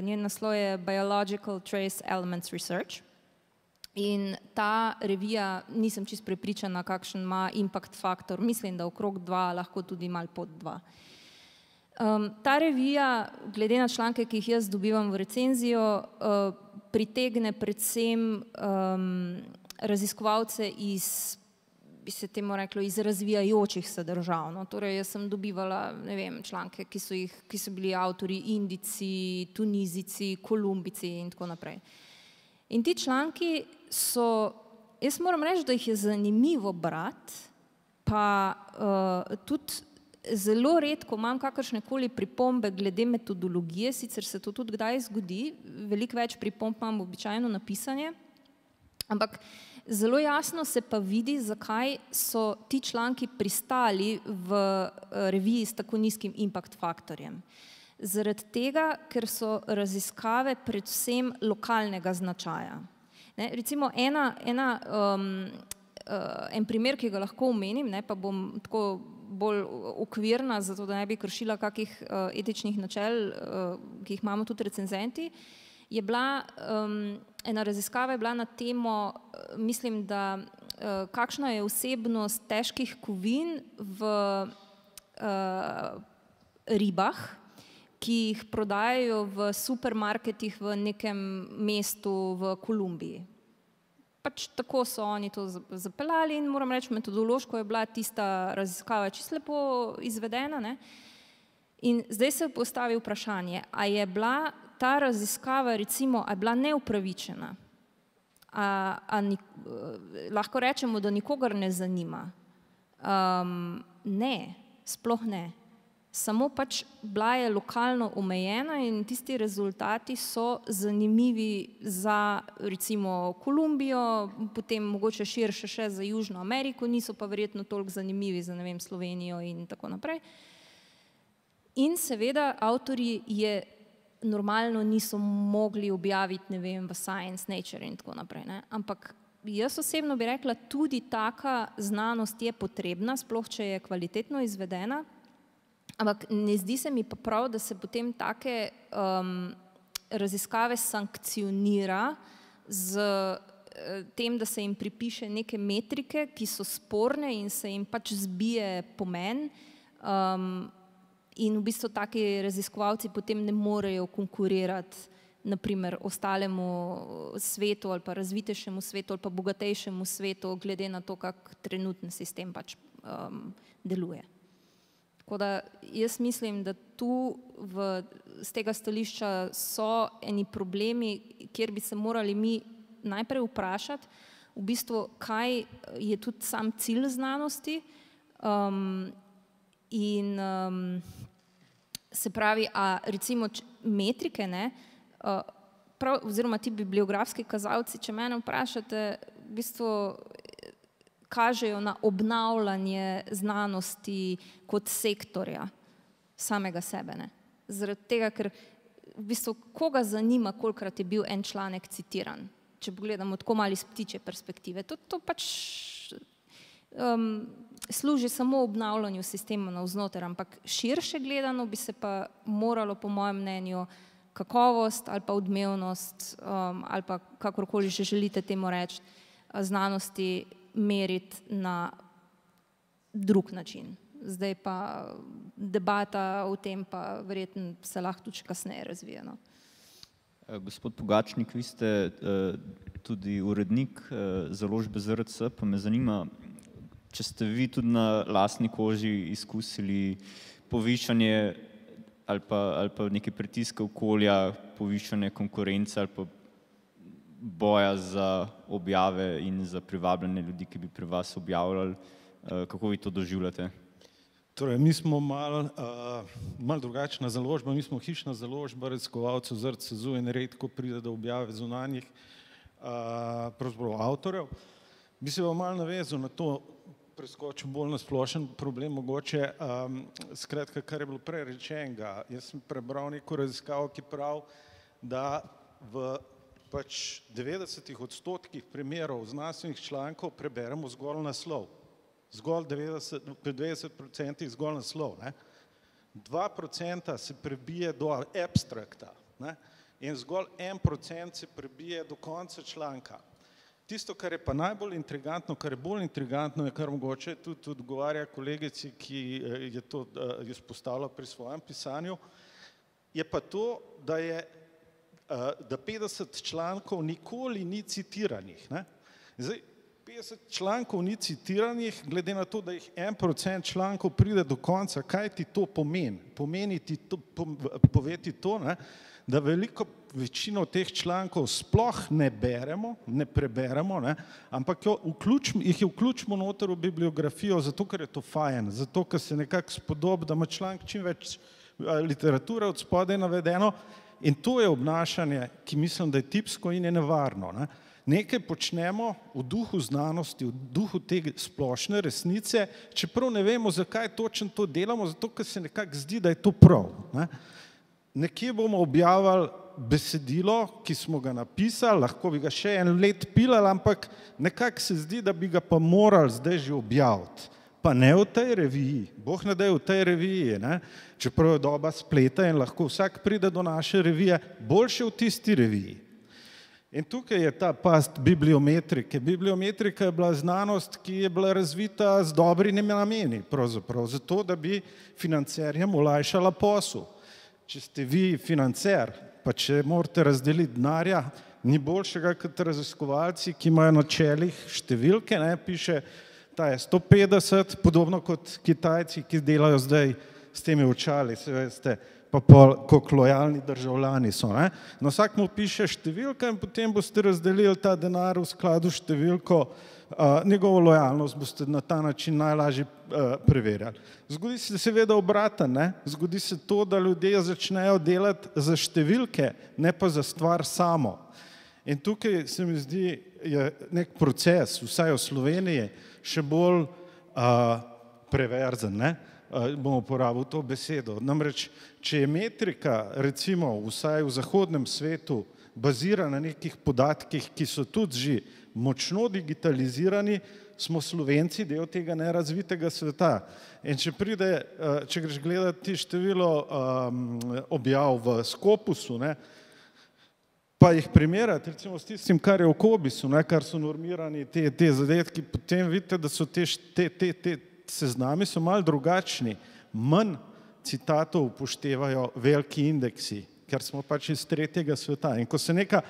njen naslov je Biological Trace Elements Research. In ta revija, nisem čisto prepričana, kakšen ima impact faktor, mislim, da okrog 2, lahko tudi malo pod 2. Ta revija, glede na članke, ki jih jaz dobivam v recenzijo, pritegne predvsem raziskovalce iz, bi se temu reklo, iz razvijajočih se držav. Torej, jaz sem dobivala, ne vem, članke, ki so bili avtori Indici, Tunizici, Kolumbici in tako naprej. In ti članki so, jaz moram reči, da jih je zanimivo brati, pa tudi zelo redko imam kakršnekoli pripombe glede metodologije, sicer se to tudi kdaj zgodi, veliko več pripomb imam običajno napisanje, ampak zelo jasno se pa vidi, zakaj so ti članki pristali v reviji s tako nizkim impact faktorjem. Zaradi tega, ker so raziskave predvsem lokalnega značaja. Recimo en primer, ki ga lahko omenim, pa bom tako bolj okvirna, zato da ne bi kršila kakih etičnih načel, ki jih imamo tudi recenzenti, je bila, ena raziskava je bila na temo, mislim, da kakšna je vsebnost težkih kovin v ribah, ki jih prodajajo v supermarketih v nekem mestu v Kolumbiji. Pač tako so oni to zapeljali in moram reči, metodološko je bila tista raziskava čisto lepo izvedena. In zdaj se postavi vprašanje, a je bila ta raziskava recimo, a je bila neupravičena? Lahko rečemo, da nikogar ne zanima? Ne, sploh ne. samo pač bila je lokalno omejena in tisti rezultati so zanimivi za recimo Kolumbijo, potem mogoče širše še za Južno Ameriko, niso pa verjetno toliko zanimivi za, ne vem, Slovenijo in tako naprej. In seveda avtorji je normalno niso mogli objaviti, ne vem, v Science, Nature in tako naprej, ne? Ampak jaz osebno bi rekla, tudi taka znanost je potrebna, sploh če je kvalitetno izvedena, ampak ne zdi se mi pa prav, da se potem take raziskave sankcionira z tem, da se jim pripiše neke metrike, ki so sporne in se jim pač zbije pomen, in v bistvu taki raziskovalci potem ne morejo konkurirati, naprimer, ostalemu svetu ali pa razvitejšemu svetu ali pa bogatejšemu svetu, glede na to, kako trenutni sistem pač deluje. Tako da jaz mislim, da tu z tega stališča so eni problemi, kjer bi se morali mi najprej vprašati, v bistvu, kaj je tudi sam cilj znanosti in se pravi, a recimo metrike, ne, oziroma ti bibliografski kazalci, če mene vprašate, v bistvu kažejo na obnavljanje znanosti kot sektorja samega sebe. Zaradi tega, ker v bistvu koga zanima, kolikrat je bil en članek citiran, če pogledamo tako malo iz ptičje perspektive. To pač služi samo obnavljanju sistema navznoter, ampak širše gledano bi se pa moralo, po mojem mnenju, kakovost ali pa odmevnost ali pa kakorkoli že želite temu reči, znanosti meriti na drug način. Zdaj pa debata o tem pa verjetno se lahko tudi kasneje razvije. Gospod Pogačnik, vi ste tudi urednik založbe ZRC, pa me zanima, če ste vi tudi na lastni koži izkusili povišanje ali pa neke pritiske okolja, povišanje konkurence ali pa boja za objave in za privabljanje ljudi, ki bi pri vas objavljali. Kako vi to doživljate? Torej, mi smo malo drugačna založba, mi smo hišna založba raziskovalcev ZRC in redko pride do objave zunanjih avtorjev. Bi se pa malo navezal na to, preskočil bolj na splošen problem, mogoče, skratka, kar je bilo prerečenega. Jaz sem prebral neko raziskavo, ki pravi, da v pač 90% primerov znanstvenih člankov preberemo zgolj naslov. Zgolj 90% zgolj naslov. 2% se prebije do abstrakta in zgolj 1% se prebije do konca članka. Tisto, kar je pa najbolj intrigantno, kar je bolj intrigantno, je kar mogoče tudi odgovarja kolegici, ki je to izpostavila pri svojem pisanju, je pa to, da 50 člankov nikoli ni citiranih. Zdaj, 50 člankov ni citiranih, glede na to, da jih 1% člankov pride do konca, kaj ti to pomeni? Pomeni ti to, pove ti to, da veliko večino teh člankov sploh ne beremo, ne preberemo, ampak jih vključimo noter v bibliografijo, zato ker je to fajn, zato ker se nekako spodob, da ima članek čim več literature od spodaj navedeno, in to je obnašanje, ki mislim, da je tipsko in je nevarno. Nekaj počnemo v duhu znanosti, v duhu te splošne resnice, čeprav ne vemo, zakaj točno to delamo, zato ker se nekako zdi, da je to prav. Nekje bomo objavili besedilo, ki smo ga napisali, lahko bi ga še en let pilali, ampak nekako se zdi, da bi ga pa morali zdaj že objaviti. Pa ne v tej reviji, boh ne daj v tej reviji, čeprav je doba spleta in lahko vsak pride do naše revije, boljše v tisti reviji. In tukaj je ta past bibliometrike. Bibliometrika je bila znanost, ki je bila razvita z dobrimi nameni, pravzaprav, zato da bi financerjem olajšala posel. Če ste vi financer, pa če morate razdeliti denarja, ni boljšega kot raziskovalci, ki imajo na čelih številke, piše, ta je 150, podobno kot Kitajci, ki delajo zdaj s temi očali, se veste, pa lojalni državljani so. Ne? Na vsakmu piše številka in potem boste razdelili ta denar v skladu s številko, njegovo lojalnost boste na ta način najlažje preverjali. Zgodi se seveda obraten, ne? Zgodi se to, da ljudje začnejo delati za številke, ne pa za stvar samo. In tukaj se mi zdi, je nek proces, vsaj v Sloveniji, še bolj preverzen, ne? Bomo uporabili to besedo. Namreč, če je metrika, recimo vsaj v zahodnem svetu, bazira na nekih podatkih, ki so tudi že močno digitalizirani, smo Slovenci del tega nerazvitega sveta. In če greš gledati število objav v Scopusu, ne, pa jih primerjati, recimo s tistim, kar je v Cobisu, ne, kar so normirani te zadetki, potem vidite, da so te seznami so malo drugačni, manj citatov upoštevajo veliki indeksi, ker smo pač iz tretjega sveta. In ko se neka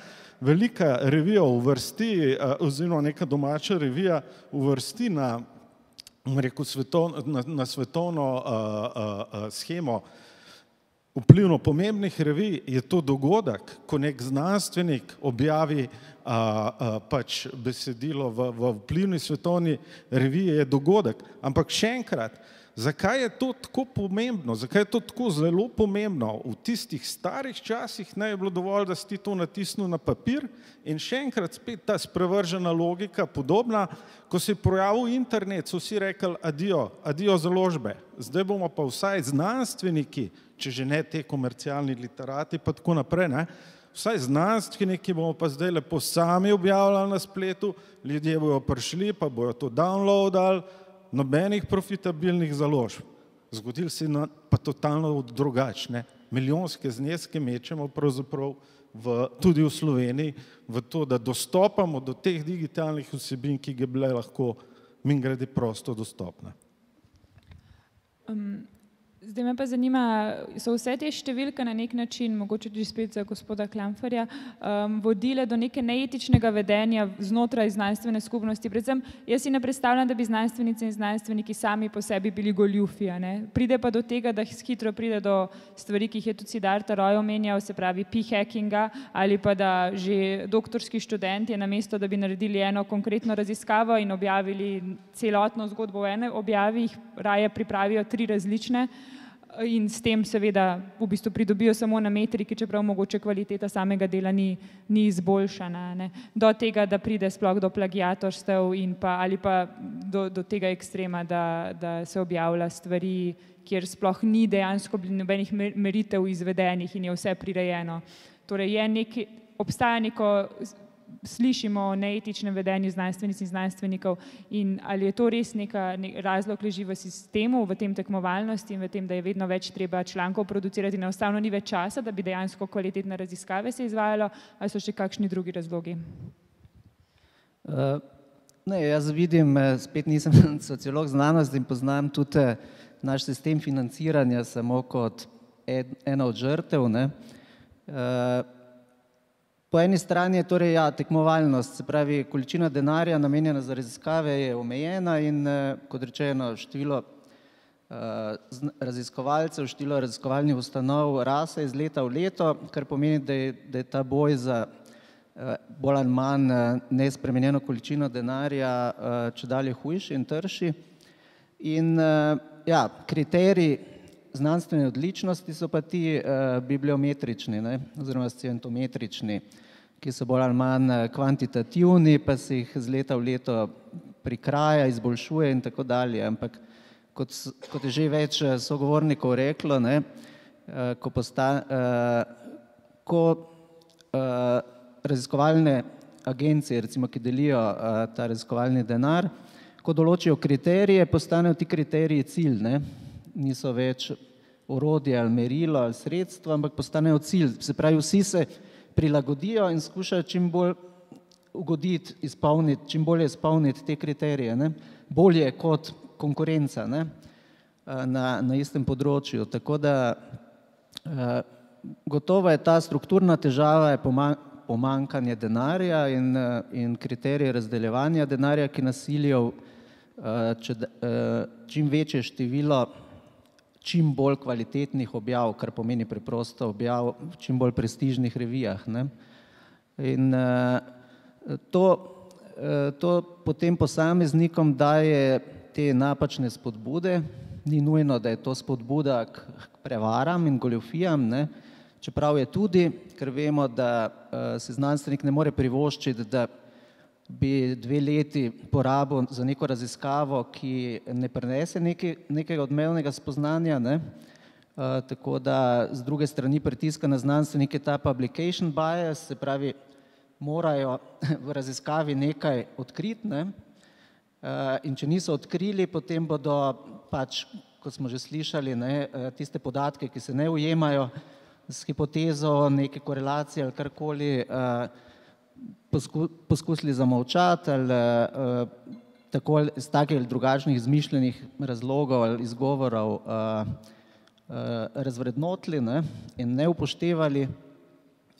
velika revija uvrsti, oziroma neka domača revija uvrsti na svetovno shemo vplivno pomembnih revij, je to dogodek, ko nek znanstvenik objavi pač besedilo v vplivni svetovni reviji, je dogodek. Ampak še enkrat, zakaj je to tako pomembno, zakaj je to tako zelo pomembno? V tistih starih časih ne je bilo dovolj, da si ti to natisnil na papir in še enkrat spet ta sprevržena logika podobna, ko se je projavil internet, so vsi rekli adijo založbe, zdaj bomo pa vsaj znanstveniki, če že ne te komercialni literati, pa tako naprej, ne? Vsaj znanstveniki bomo pa zdaj lepo sami objavljali na spletu, ljudje bojo prišli, pa bojo to downloadali, nobenih profitabilnih založb. Zgodili se pa totalno drugačne, milijonske zneske mečemo pravzaprav tudi v Sloveniji v to, da dostopamo do teh digitalnih vsebin, ki je bile lahko mimogrede prosto dostopne. Zdaj me pa zanima, so vse te številke na nek način, mogoče tudi spet za gospoda Klampferja, vodile do neke neetičnega vedenja znotraj znanstvene skupnosti. Predvsem, jaz si ne predstavljam, da bi znanstvenice in znanstveniki sami po sebi bili goljufi. Pride pa do tega, da hitro pride do stvari, ki jih je tudi Siddhartha Roy omenjal, se pravi p-hackinga, ali pa da že doktorski študent je namesto, da bi naredili eno konkretno raziskavo in objavili celotno zgodbo v ene objavi, jih raje pripravijo 3 različne, in s tem seveda v bistvu pridobijo samo na metriki, čeprav mogoče kvaliteta samega dela ni izboljšana. Do tega, da pride sploh do plagiatorstev ali pa do tega ekstrema, da se objavlja stvari, kjer sploh ni dejansko nobenih meritev izvedenih in je vse prirejeno. Torej obstaja neko, slišimo o neetičnem vedenju znanstvenic in znanstvenikov in ali je to res neka razlog leži v sistemu, v tem tekmovalnosti in v tem, da je vedno več treba člankov producirati, enostavno ni več časa, da bi dejansko kvalitetne raziskave se izvajalo, ali so še kakšni drugi razlogi? Ne, jaz vidim, spet nisem sociolog znanosti in poznam tudi naš sistem financiranja samo kot ena od žrtev, ne. Po eni strani je torej tekmovalnost, se pravi količina denarja namenjena za raziskave je omejena in kot rečeno število raziskovalcev, število raziskovalnih ustanov rase iz leta v leto, kar pomeni, da je ta boj za bolj ali manj nespremenjeno količino denarja čedalje hujši in trši. In ja, kriteriji znanstvene odličnosti so pa ti bibliometrični oziroma scientometrični, ki so bolj ali manj kvantitativni, pa se jih z leta v leto prikraja, izboljšuje in tako dalje. Ampak kot je že več sogovornikov reklo, ko raziskovalne agencije, recimo, ki delijo ta raziskovalni denar, ko določijo kriterije, postanejo ti kriteriji cilj, ne. Niso več orodje ali merilo ali sredstvo, ampak postanejo cilj. Se pravi, vsi se prilagodijo in skušajo čim bolj ugoditi, izpolniti, čim bolje izpolniti te kriterije. Bolje kot konkurenca na istem področju. Tako da gotovo je ta strukturna težava pomanjkanje denarja in kriterije razdeljevanja denarja, ki nasilijo čim večje število čim bolj kvalitetnih objav, kar pomeni preprosto objav v čim bolj prestižnih revijah. In to potem posameznikom daje te napačne spodbude. Ni nujno, da je to spodbuda k prevaram in goljufijam, čeprav je tudi, ker vemo, da se znanstvenik ne more privoščiti, da bi 2 leti porabil za neko raziskavo, ki ne prenese nekega odmevnega spoznanja, tako da z druge strani pritiska na znanstvenike ta publication bias, se pravi, morajo v raziskavi nekaj odkriti, in če niso odkrili, potem bodo pač, kot smo že slišali, tiste podatke, ki se ne ujemajo s hipotezo, neke korelacije ali karkoli, poskusili zamolčati ali tako iz takih ali drugačnih izmišljenih razlogov ali izgovorov razvrednotili in ne upoštevali.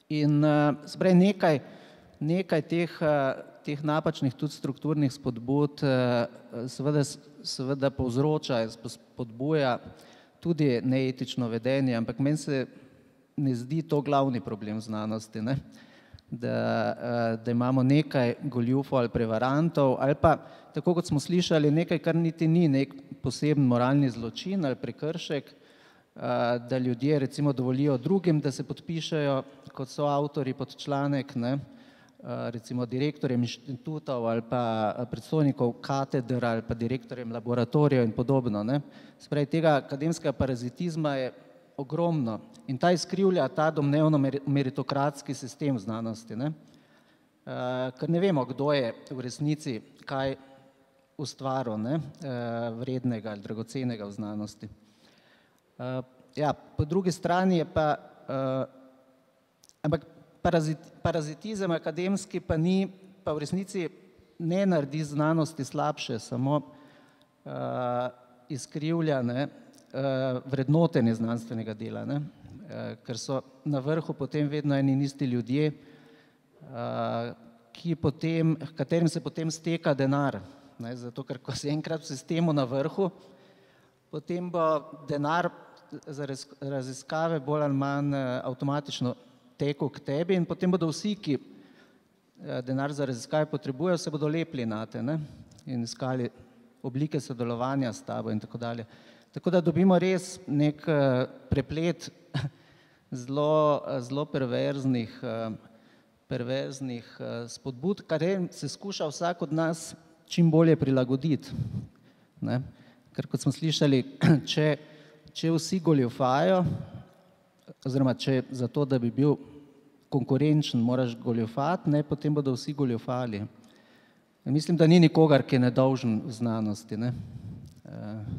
In se pravi, nekaj teh napačnih tudi strukturnih spodbud seveda povzroča, spodbuja tudi neetično vedenje, ampak meni se ne zdi to glavni problem znanosti, da imamo nekaj goljufov ali prevarantov ali pa, tako kot smo slišali, nekaj, kar niti ni nek poseben moralni zločin ali prekršek, da ljudje recimo dovolijo drugim, da se podpišejo kot so avtori pod članek, recimo direktorjem inštitutov ali pa predstojnikov katedr ali pa direktorjem laboratorijev in podobno. Spravi, tega akademskega parazitizma je ogromno in ta izkrivlja ta domnevno meritokratski sistem znanosti, ker ne vemo, kdo je v resnici kaj ustvaril vrednega ali dragocenega v znanosti. Po drugi strani je pa, ampak parazitizem akademski pa ni, pa v resnici ne naredi znanosti slabše, samo izkrivlja vrednotenje znanstvenega dela, ker so na vrhu potem vedno eni in isti ljudje, katerim se potem steka denar, zato ker ko si enkrat v sistemu na vrhu, potem bo denar za raziskave bolj ali manj avtomatično tekel k tebi in potem bodo vsi, ki denar za raziskave potrebujejo, se bodo lepili na te in iskali oblike sodelovanja s tabo in tako dalje. Tako da dobimo res nek preplet zelo perverznih spodbud, kar se skuša vsak od nas čim bolje prilagoditi. Ker kot smo slišali, če vsi goljufajo, oziroma če za to, da bi bil konkurenčen, moraš goljufati, potem bodo vsi goljufali. Mislim, da ni nikogar, ki je nedolžen v znanosti.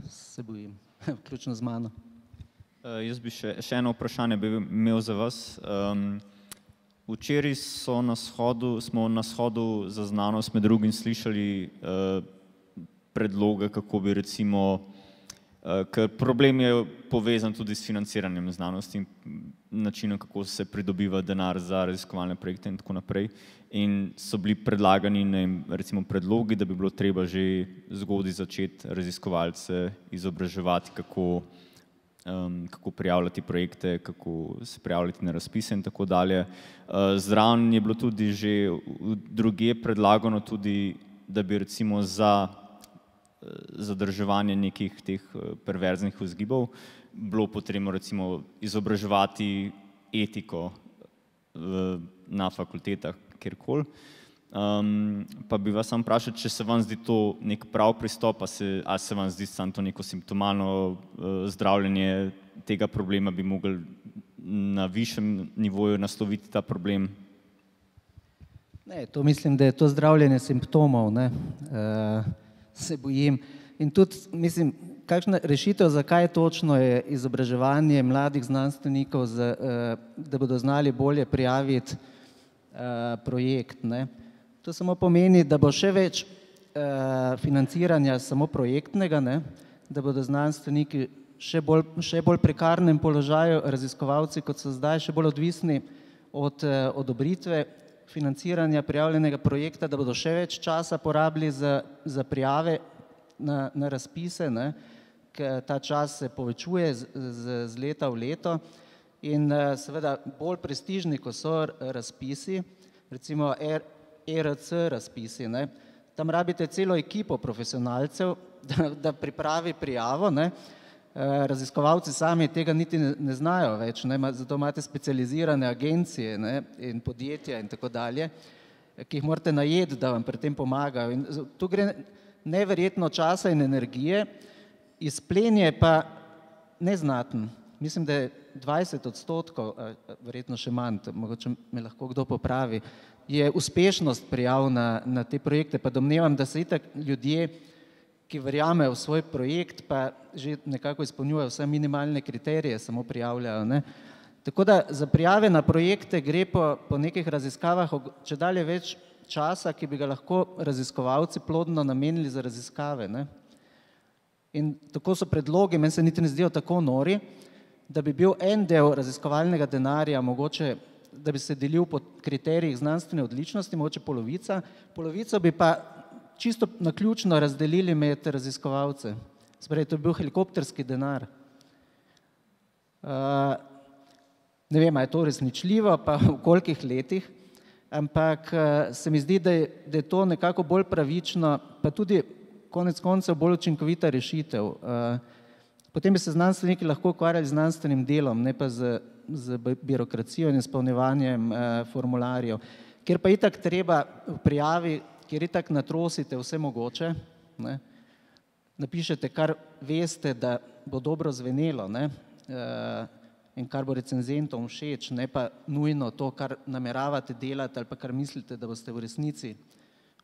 Se bojim, vključno z mano. Jaz bi še eno vprašanje imel za vas. Včeraj smo na shodu za znanost med drugim slišali predloge, kako bi recimo, ker problem je povezan tudi s financiranjem znanosti in načinom, kako se pridobiva denar za raziskovalne projekte in tako naprej. In so bili predlagani recimo predlogi, da bi bilo treba že zgodaj začeti raziskovalce izobraževati, kako prijavljati projekte, kako se prijavljati na razpise in tako dalje. Zraven je bilo tudi že drugje predlagano tudi, da bi recimo za zadrževanje nekih teh perverznih vzgibov bilo potrebno recimo izobraževati etiko na fakultetah kjerkoli. Pa bi vas samo vprašal, če se vam zdi to nek prav pristop, ali se vam zdi samo to neko simptomalno zdravljenje tega problema, bi mogli na višjem nivoju nasloviti ta problem? Ne, to mislim, da je to zdravljenje simptomov, se bojim. In tudi, mislim, kakšna rešitev, zakaj točno je izobraževanje mladih znanstvenikov, da bodo znali bolje prijaviti projekt. To samo pomeni, da bo še več financiranja samo projektnega, da bodo znanstveniki še bolj prekarnem položaju, raziskovalci, kot so zdaj, še bolj odvisni od odobritve financiranja prijavljenega projekta, da bodo še več časa porabili za prijave na razpise, ta čas se povečuje z leta v leto in seveda bolj prestižni, ko so razpisi, recimo ERC razpisi, tam rabite celo ekipo profesionalcev, da pripravi prijavo, raziskovalci sami tega niti ne znajo več, zato imate specializirane agencije in podjetja in tako dalje, ki jih morate najeti, da vam pri tem pomagajo. Tu gre neverjetno časa in energije, izplen je pa neznaten. Mislim, da je 20%, verjetno še manj, mogoče me lahko kdo popravi, je uspešnost prijav na te projekte, pa domnevam, da se itak ljudje, ki verjamejo v svoj projekt, pa že nekako izpolnjujejo vse minimalne kriterije, samo prijavljajo. Tako da za prijave na projekte gre po nekih raziskavah če dalje več časa, ki bi ga lahko raziskovalci plodno namenili za raziskave. In tako so predlogi, meni se niti ne zdijo tako nori, da bi bil en del raziskovalnega denarja mogoče, da bi se delil po kriterijih znanstvene odličnosti, mogoče polovica, polovico bi pa čisto naključno razdelili med raziskovalce. Sprej, to bi bil helikopterski denar. Ne vem, je to resničljivo, pa v kolikih letih, ampak se mi zdi, da je to nekako bolj pravično, pa tudi konec koncev bolj učinkovita rešitev. Potem bi se znanstveniki lahko ukvarjali z znanstvenim delom, ne pa z birokracijo in izpolnjevanjem formularjev, kjer pa itak treba v prijavi, kjer itak natrosite vse mogoče, napišete, kar veste, da bo dobro zvenelo in kar bo recenzentom všeč, ne pa nujno to, kar nameravate delati ali pa kar mislite, da boste v resnici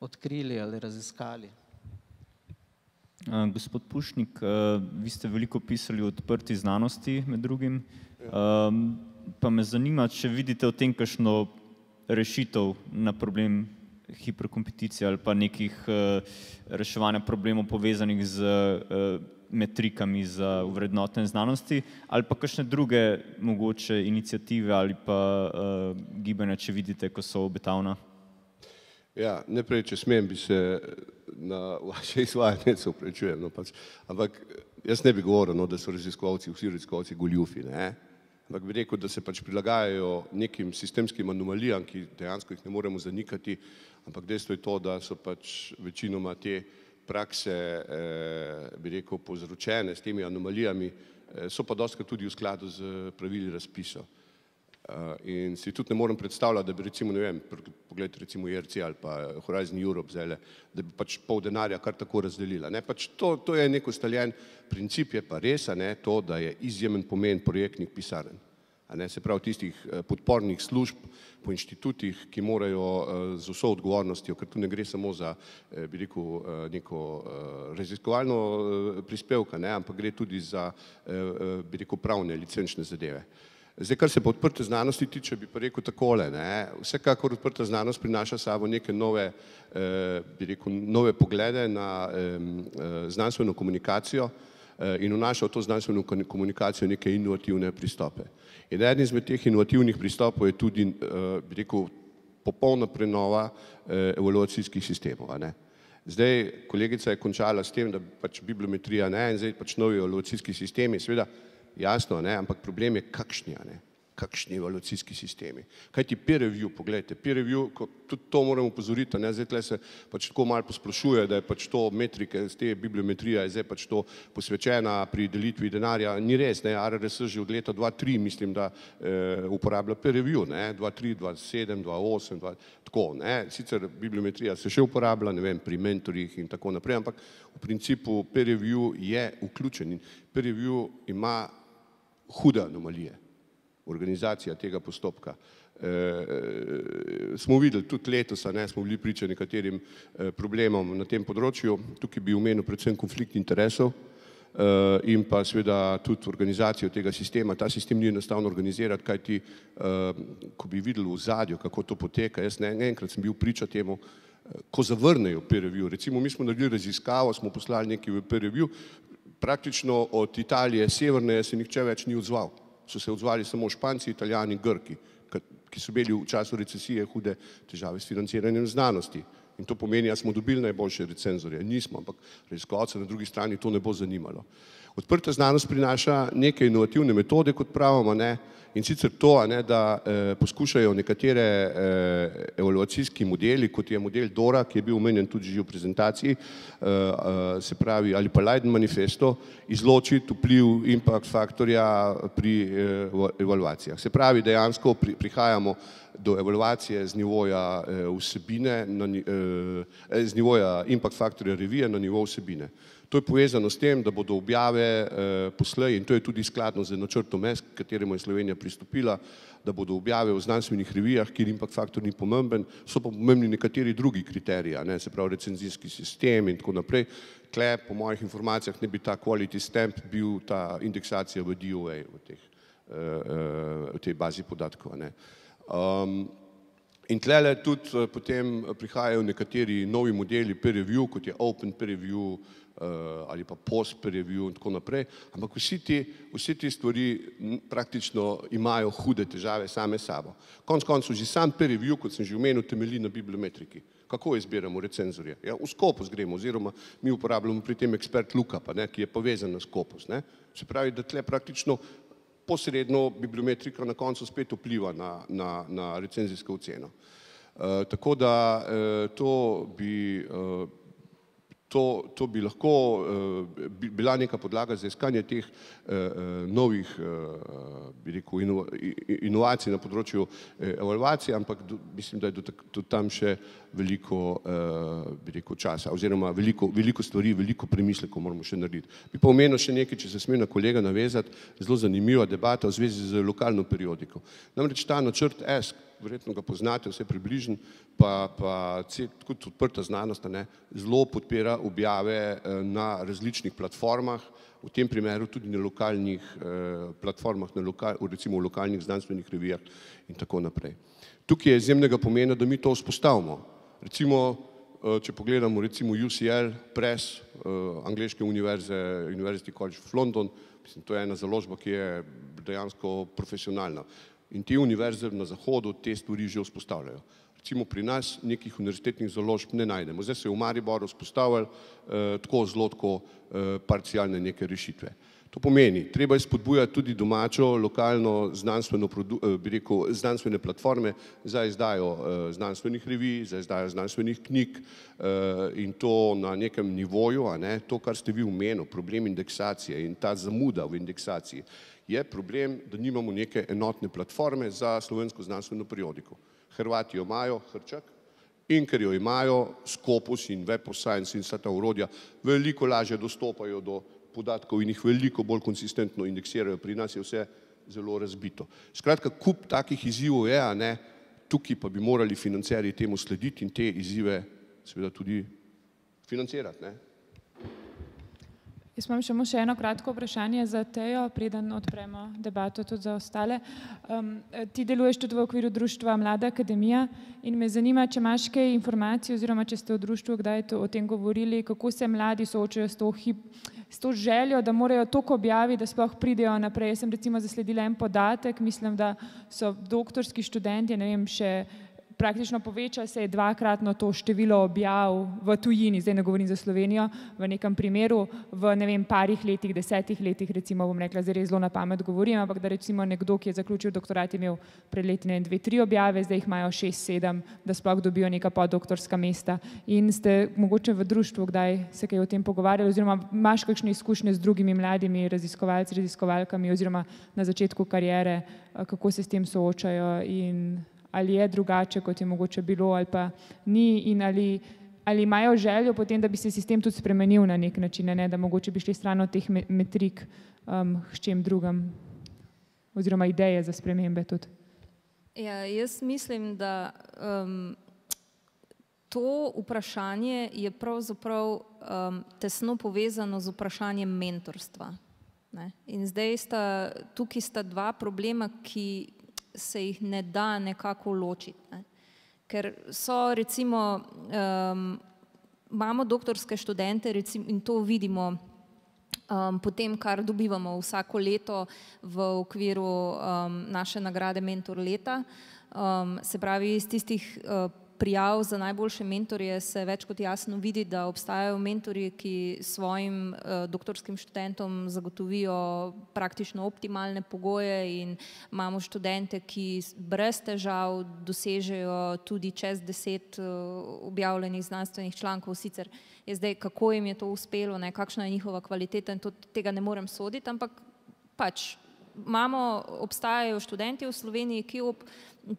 odkrili ali raziskali. Gospod Pušnik, vi ste veliko pisali o odprti znanosti med drugim, pa me zanima, če vidite v tem kakšno rešitev na problem hiperkompeticije ali pa nekih reševanja problemov povezanih z metrikami za vrednotenje znanosti ali pa kakšne druge mogoče inicijative ali pa gibanja, če vidite, ko so obetavna. Ja, najprej, če smem, bi se na vaše izvajanje se oprečujem, ampak jaz ne bi govoril, da so raziskovalci, vsi raziskovalci goljufi, ampak bi rekel, da se pač prilagajajo nekim sistemskim anomalijam, ki dejansko jih ne moremo zanikati, ampak dejstvo je to, da so pač večinoma te prakse, bi rekel, povzročene s temi anomalijami, so pa dostikrat tudi v skladu z pravili razpisov. In si tudi ne morem predstavljati, da bi recimo, ne vem, pogledajte recimo ERC ali pa Horizon Europe zdajle, da bi pač pol denarja kar tako razdelila. Pač to je nek ustaljen princip, je pa res, to, da je izjemen pomen projektnih pisarn. Se pravi tistih podpornih služb po inštitutih, ki morajo z vso odgovornostjo, ker tu ne gre samo za, bi rekel, neko raziskovalno prispevka, ampak gre tudi za, bi rekel, pravne licenčne zadeve. Zdaj, kar se pa odprte znanosti tiče, bi pa rekel takole, vsekakor odprta znanost prinaša sabo neke nove, bi rekel, nove poglede na znanstveno komunikacijo in vnaša v to znanstveno komunikacijo neke inovativne pristope. In eden izmed teh inovativnih pristopov je tudi, bi rekel, popolna prenova evaluacijskih sistemov. Zdaj, kolegica je končala s tem, da pač bibliometrija ne, in zdaj pač novi evaluacijski sistemi, seveda, jasno, ampak problem je kakšni evaluacijski sistemi. Kaj ti peer review, pogledajte, peer review, tudi to moramo upozoriti, zdaj tle se pač tako malo posplošuje, da je pač to metrike, z te bibliometrija je zdaj pač to posvečena pri delitvi denarja, ni res, ARRS že od leta 2003 mislim, da uporablja peer review, 2003, 2007, 2008, tako, sicer bibliometrija se še uporablja, ne vem, pri mentorjih in tako naprej, ampak v principu peer review je vključen in peer review ima hude anomalije, organizacija tega postopka. Smo videli tudi letos, smo bili priča nekaterim problemom na tem področju, tukaj bi omenil predvsem konflikt interesov in pa seveda tudi organizacijo tega sistema. Ta sistem ni enostavno organizirati, kajti, ko bi videli v zadju, kako to poteka, jaz enkrat sem bil priča temu, ko zavrnejo peer review. Recimo, mi smo naredili raziskavo, smo poslali nekaj v peer review, praktično od Italije severne se nihče več ni odzval. So se odzvali samo Španci, Italijani in Grki, ki so imeli v času recesije hude težave s financiranjem znanosti. In to pomeni, da smo dobili najboljše recenzorje, nismo, ampak raziskovalce na drugi strani to ne bo zanimalo. Odprta znanost prinaša neke inovativne metode, kot pravimo, ne, in sicer to, ne, da poskušajo nekatere evaluacijski modeli, kot je model Dora, ki je bil omenjen tudi že v prezentaciji, se pravi, ali pa Leiden manifesto, izločiti vpliv impact faktorja pri evaluacijah. Se pravi, dejansko prihajamo do evaluacije z nivoja vsebine, z nivoja impact faktorja revije na nivo vsebine. To je povezano s tem, da bodo objave poslej, in to je tudi skladno z načrtom S, k kateremu je Slovenija pristopila, da bodo objave v znanstvenih revijah, kjer impact faktor ni pomemben, so pa pomembni nekateri drugi kriteriji, ne, se pravi recenzijski sistem in tako naprej. Tle, po mojih informacijah, ne bi ta quality stamp bil ta indeksacija v DOA, v tej bazi podatkov. Ne. In tlele tudi potem prihajajo nekateri novi modeli peer review, kot je open peer review ali pa post peer review in tako naprej, ampak vsi ti stvari praktično imajo hude težave same sabo. Konec koncev že sam peer review, kot sem že omenil, temelji na bibliometriki. Kako izbiramo recenzorje? Ja, v Scopus gremo, oziroma mi uporabljamo pri tem ekspert lookup, ki je povezan na Scopus. Se pravi, da tle praktično posredno bibliometrika na koncu spet vpliva na recenzijsko oceno. Tako da to bi lahko bila neka podlaga za iskanje teh novih, bi rekel, inovacij na področju evalvacije, ampak mislim, da je do tam še veliko, bi rekel, časa oziroma veliko stvari, veliko premislekov moramo še narediti. Bi pa omenil še nekaj, če se smem na kolega navezati, zelo zanimiva debata v zvezi z lokalno periodiko. Namreč ta načrt S, verjetno ga poznate, vse približen, pa kot odprta znanost zelo podpira objave na različnih platformah, v tem primeru tudi na lokalnih platformah, recimo v lokalnih znanstvenih revijah in tako naprej. Tukaj je izjemnega pomena, da mi to vzpostavimo. Recimo, če pogledamo recimo UCL, Press, angleške univerze, University College of London, mislim, to je ena založba, ki je dejansko profesionalna. In te univerze na zahodu te stvari že vzpostavljajo. Recimo pri nas nekih univerzitetnih založb ne najdemo. Zdaj se je v Mariboru vzpostavljali tako zelo parcialne neke rešitve. To pomeni, treba je spodbujati tudi domačo, lokalno znanstvene platforme za izdajo znanstvenih revij, za izdajo znanstvenih knjig in to na nekem nivoju, to, kar ste vi omenili, problem indeksacije in ta zamuda v indeksaciji, je problem, da nimamo neke enotne platforme za slovensko znanstveno periodiko. Hrvati jo imajo, Hrčak, in ker jo imajo, Scopus in Web of Science in vsa ta urodja veliko lažje dostopajo do podatkov in jih veliko bolj konsistentno indeksirajo. Pri nas je vse zelo razbito. Skratka, kup takih izzivov je, tukaj pa bi morali financerji temu slediti in te izzive seveda tudi financirati. Jaz imam še eno kratko vprašanje za Tejo, preden odpremo debato tudi za ostale. Ti deluješ tudi v okviru društva Mlada akademija in me zanima, če imaš kaj informacij oziroma če ste v društvu kdaj o tem govorili, kako se mladi soočajo s to željo, da morajo toliko objavi, da sploh pridejo naprej. Jaz sem recimo zasledila en podatek, mislim, da so doktorski študenti, ne vem, še praktično poveča se je dvakratno to število objav v tujini, zdaj ne govorim za Slovenijo, v nekem primeru, v ne vem, parih letih, 10 letih, recimo bom rekla, zdaj zelo na pamet govorim, ampak da recimo nekdo, ki je zaključil doktorat, imel pred leti 2, 3 objave, zdaj jih imajo 6, 7, da sploh dobijo neka poddoktorska mesta. In ste mogoče v društvu kdaj se kaj o tem pogovarjali oziroma imaš kakšne izkušnje z drugimi mladimi raziskovalci, raziskovalkami oziroma na začetku karijere, kako se s tem soočajo in ali je drugače, kot je mogoče bilo, ali pa ni in ali imajo željo potem, da bi se sistem tudi spremenil na nek način, da mogoče bi šli stran od teh metrik s čem drugem oziroma ideje za spremembe tudi. Ja, jaz mislim, da to vprašanje je pravzaprav tesno povezano z vprašanjem mentorstva. In zdaj tukaj sta dva problema, ki se jih ne da nekako ločiti. Ker so recimo, imamo doktorske študente in to vidimo potem, kar dobivamo vsako leto v okviru naše nagrade Mentor leta. Se pravi, iz tistih prijav za najboljše mentorje se več kot jasno vidi, da obstajajo mentorji, ki svojim doktorskim študentom zagotovijo praktično optimalne pogoje in imamo študente, ki brez težav dosežejo tudi čez 10 objavljenih znanstvenih člankov. Sicer je zdaj, kako jim je to uspelo, kakšna je njihova kvaliteta in tega ne morem soditi, ampak pač obstajajo študenti v Sloveniji, ki ob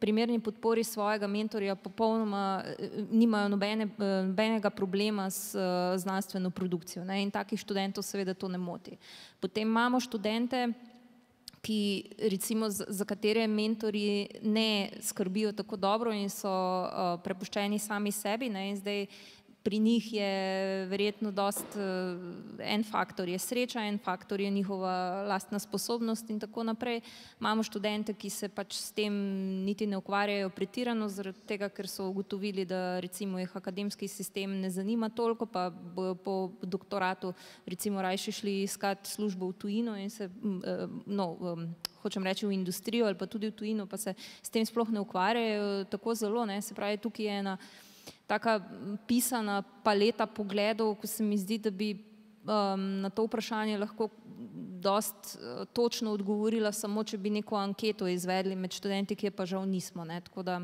primerni podpori svojega mentorja popolnoma nimajo nobenega problema s znanstveno produkcijo in takih študentov seveda to ne moti. Potem imamo študente, ki recimo za katere mentorji ne skrbijo tako dobro in so prepuščeni sami sebi in zdaj pri njih je verjetno dosti, en faktor je sreča, en faktor je njihova lastna sposobnost in tako naprej. Imamo študente, ki se pač s tem niti ne ukvarjajo pretirano, zaradi tega, ker so ugotovili, da recimo jih akademski sistem ne zanima toliko, pa po doktoratu recimo rajši šli iskati službo v tujino in se, hočem reči v industrijo ali pa tudi v tujino, pa se s tem sploh ne ukvarjajo tako zelo, se pravi, tukaj je ena taka pisana paleta pogledov, ko se mi zdi, da bi na to vprašanje lahko dosti točno odgovorila, samo če bi neko anketo izvedli med študenti, ki je pa žal nismo, tako da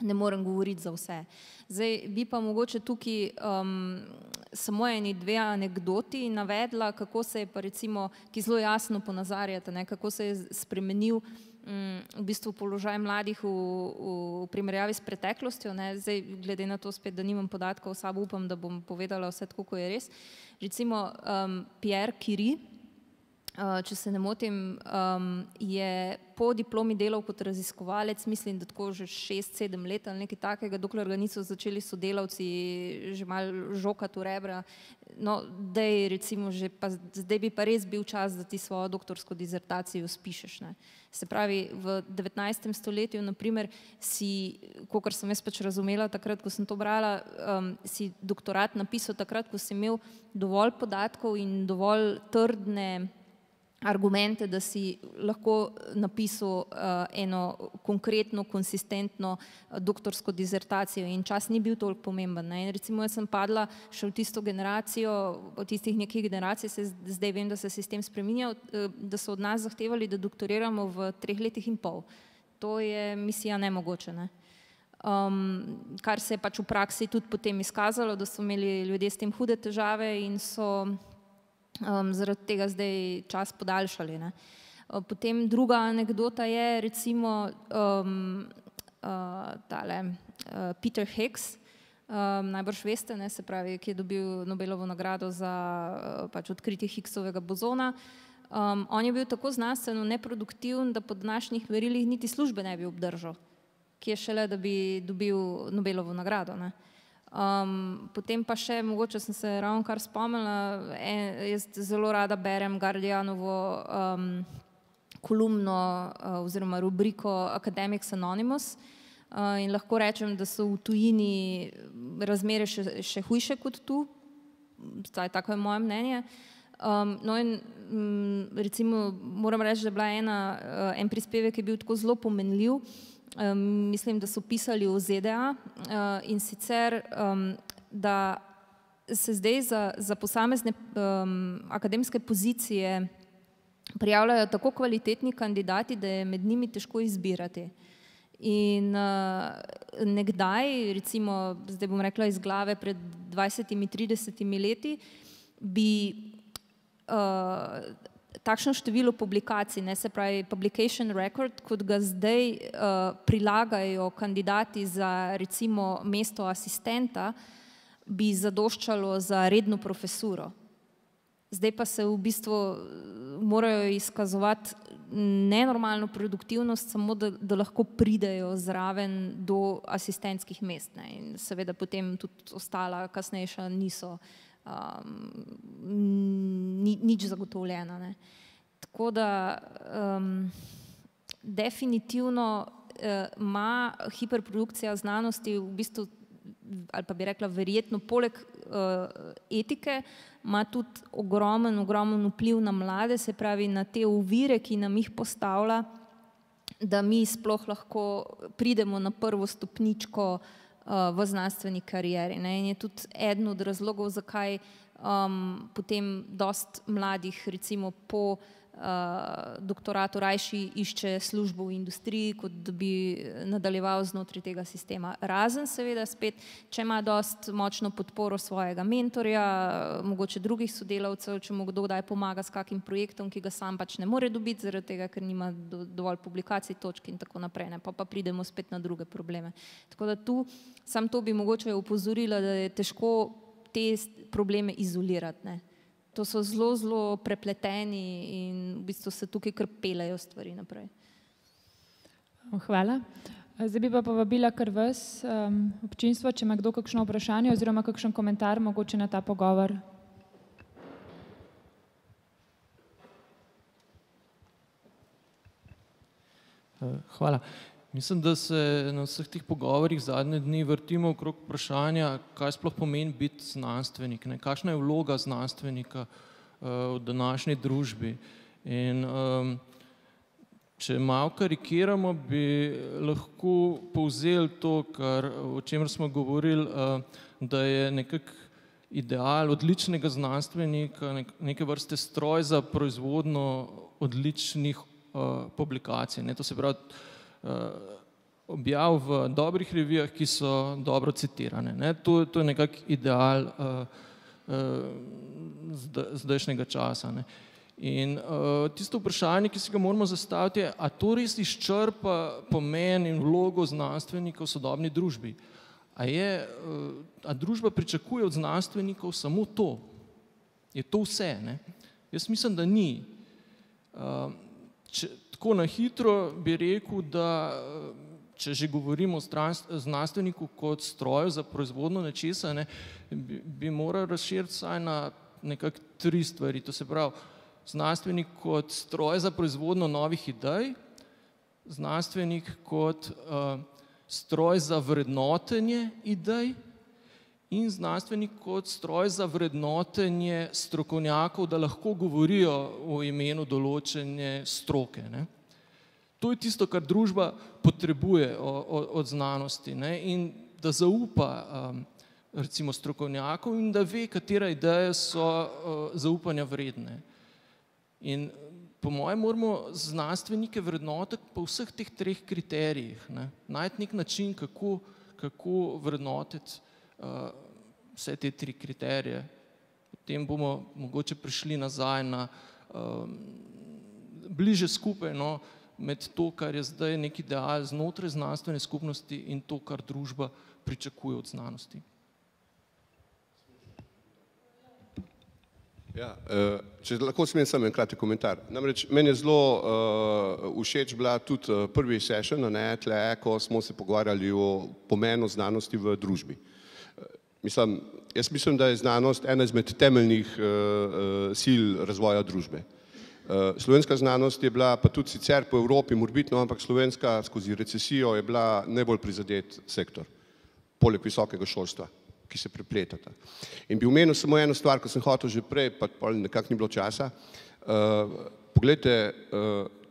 ne morem govoriti za vse. Zdaj bi pa mogoče tukaj samo dve anekdoti navedla, kako se je pa recimo, ki zelo jasno ponazarjate, kako se je spremenil v bistvu položaj mladih v primerjavi s preteklostjo. Zdaj, glede na to spet, da nimam podatkov, sabo upam, da bom povedala vse tako, ko je res. Recimo Pierre Curie, če se ne motim, je po diplomi delal kot raziskovalec, mislim, da tako že 6-7 let ali nekaj takega, dokler ga niso začeli sodelavci že malo žokati v rebra. No, zdaj bi pa res bil čas, da ti svojo doktorsko dizertacijo spišeš. Se pravi, v 19. stoletju, naprimer, si, kakor sem jaz pač razumela takrat, ko sem to brala, si doktorat napisal takrat, ko si imel dovolj podatkov in dovolj trdne argumente, da si lahko napisal eno konkretno, konsistentno doktorsko dizertacijo in čas ni bil toliko pomemben. Recimo, jaz sem padla še v tisto generacijo, od tistih nekih generacij, zdaj vem, da se sistem spreminja, da so od nas zahtevali, da doktoriramo v 3 letih in pol. To je misija nemogoče. Kar se je pač v praksi tudi potem izkazalo, da so imeli ljudje s tem hude težave in so zaradi tega zdaj čas podaljšali. Potem druga anekdota je recimo Peter Higgs, najbrž veste, se pravi, ki je dobil Nobelovo nagrado za odkritje Higgsovega bozona. On je bil tako znanstveno neproduktiven, da po današnjih merilih niti službe ne bi obdržal, kje šele, da bi dobil Nobelovo nagrado. Potem pa še, mogoče sem se ravno kar spomnila, jaz zelo rada berem Guardianovo kolumno oziroma rubriko Academics Anonymous in lahko rečem, da so v tujini razmere še hujše kot tu, tako je moje mnenje. No in recimo moram reči, da je bila en prispevek, ki je bil tako zelo pomenljiv, mislim, da so pisali o ZDA in sicer, da se zdaj za posamezne akademske pozicije prijavljajo tako kvalitetni kandidati, da je med njimi težko izbirati. In nekdaj, recimo, zdaj bom rekla iz glave, pred 20-30 leti, bi takšno število publikacij, se pravi publication record, kot ga zdaj prilagajo kandidati za recimo mesto asistenta, bi zadoščalo za redno profesuro. Zdaj pa se v bistvu morajo izkazovati nenormalno produktivnost, samo da lahko pridejo zraven do asistentskih mest. In seveda potem tudi ostala kasnejša niso nič zagotovljena. Tako da definitivno ima hiperprodukcija znanosti v bistvu, ali pa bi rekla verjetno, poleg etike, ima tudi ogromen vpliv na mlade, se pravi na te ovire, ki nam jih postavlja, da mi sploh lahko pridemo na prvo stopničko v znanstveni karieri. In je tudi eden od razlogov, zakaj potem dosti mladih, recimo po doktoratu rajši išče službo v industriji, kot da bi nadaljeval znotraj tega sistema. Razen seveda spet, če ima dosti močno podporo svojega mentorja, mogoče drugih sodelavcev, če mu kdo kdaj pomaga s kakim projektom, ki ga sam pač ne more dobiti, zaradi tega, ker nima dovolj publikacij, točk in tako naprej. Pa pridemo spet na druge probleme. Tako da tu, sam to bi mogoče opozorila, da je težko te probleme izolirati. To so zelo, zelo prepleteni in v bistvu se tukaj kar pelejo stvari naprej. Hvala. Zdaj bi pa povabila kar vas, občinstvo, če ima kdo kakšno vprašanje oziroma kakšen komentar mogoče na ta pogovor. Hvala. Mislim, da se na vseh tih pogovorih zadnje dni vrtimo okrog vprašanja, kaj sploh pomeni biti znanstvenik, kakšna je vloga znanstvenika v današnji družbi. In če malo karikiramo, bi lahko povzeli to, o čemer smo govorili, da je nekak ideal odličnega znanstvenika, neke vrste stroj za proizvodno odličnih publikacij. To se pravi, objav v dobrih revijah, ki so dobro citirane. To je nekak ideal zdajšnjega časa. In tisto vprašanje, ki si ga moramo zastaviti, je, a to res izčrpa pomen in vlogo znanstvenika v sodobni družbi? A družba pričakuje od znanstvenikov samo to? Je to vse? Jaz mislim, da ni. Tako na hitro bi rekel, da če že govorimo o znanstveniku kot stroju za proizvodno nečesa, bi moral razširiti vsaj na nekak tri stvari. To se pravi, znanstvenik kot stroj za proizvodno novih idej, znanstvenik kot stroj za vrednotenje idej in znanstvenik kot stroj za vrednotenje strokovnjakov, da lahko govorijo o imenu določene stroke. To je tisto, kar družba potrebuje od znanosti in da zaupa recimo strokovnjakov in da ve, katera ideje so zaupanja vredne. In po mojem moramo znanstvenike vrednotiti po vseh teh treh kriterijih. Najti nek način, kako vrednotiti vse te tri kriterije. Potem bomo mogoče prišli nazaj na bliže skupaj med to, kar je zdaj nek ideal znotraj znanstvene skupnosti in to, kar družba pričakuje od znanosti. Če lahko smem samo en kratek komentar. Namreč, meni je zelo všeč bila tudi prvi session, ko smo se pogovarjali o pomenu znanosti v družbi. Jaz mislim, da je znanost ena izmed temeljnih sil razvoja družbe. Slovenska znanost je bila, pa tudi sicer po Evropi morbitno, ampak slovenska skozi recesijo je bila najbolj prizadet sektor, poleg visokega šolstva, ki se prepletata. In bi omenil samo eno stvar, ko sem hotel že prej, pa nekako ni bilo časa. Poglejte,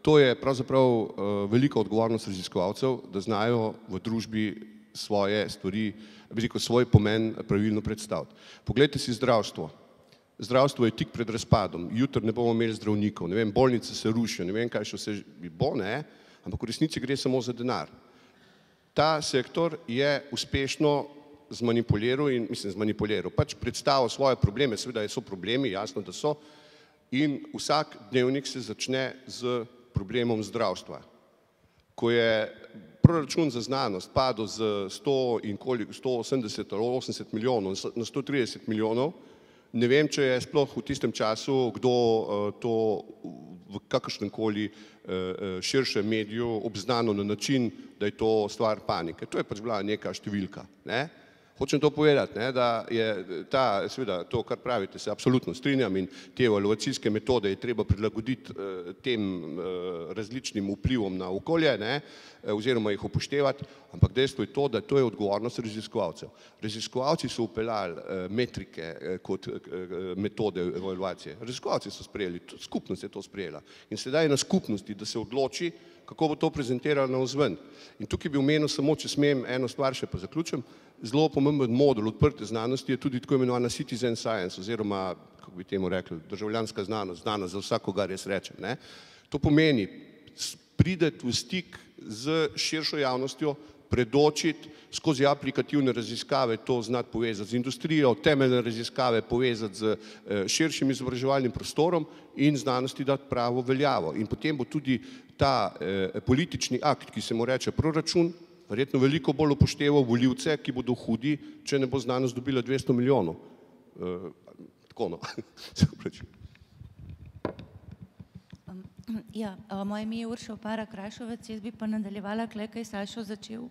to je pravzaprav velika odgovornost raziskovalcev, da znajo v družbi svoje stvari, svoj pomen pravilno predstaviti. Poglejte si zdravstvo. Zdravstvo je tik pred razpadom. Jutri ne bomo imeli zdravnikov, bolnice se rušijo, ne vem, kaj še vse bi bo, ampak v resnici gre samo za denar. Ta sektor je uspešno zmanipuliral in, pač predstavil svoje probleme, seveda so problemi, jasno, da so, in vsak dnevnik se začne z problemom zdravstva. Ko je proračun za znanost padel z 180 ali 80 milijonov na 130 milijonov, ne vem, če je sploh v tistem času kdo to v kakršnemkoli širšem mediju obznano na način, da je to stvar panike. To je pač bila neka številka. Hočem to povedati, da je ta, seveda, to, kar pravite, se absolutno strinjam in te evaluacijske metode je treba prilagoditi tem različnim vplivom na okolje oziroma jih upoštevati, ampak dejstvo je to, da to je odgovornost raziskovalcev. Raziskovalci so upeljali metrike kot metode evaluacije. Raziskovalci so sprejeli, skupnost je to sprejela in sedaj je na skupnosti, da se odloči, kako bo to prezentirano vzven. In tukaj bi omenil samo, če smem eno stvar še pa zaključim, Zelo pomemben model odprte znanosti je tudi tako imenovana citizen science oziroma, kako bi temu rekli, državljanska znanost, znanost za vsakogar, jaz rečem. Ne? To pomeni prideti v stik z širšo javnostjo, predočiti, skozi aplikativne raziskave to znati povezati z industrijo, temeljne raziskave povezati z širšim izobraževalnim prostorom in znanosti dati pravo veljavo. In potem bo tudi ta politični akt, ki se mu reče proračun, verjetno veliko bolj upošteval volivce, ki bodo hudi, če ne bo znanost dobila 200 milijonov. Tako no. Ja, moje ime je Urša Opara Krašovec, jaz bi pa nadaljevala, kaj Sašo začel,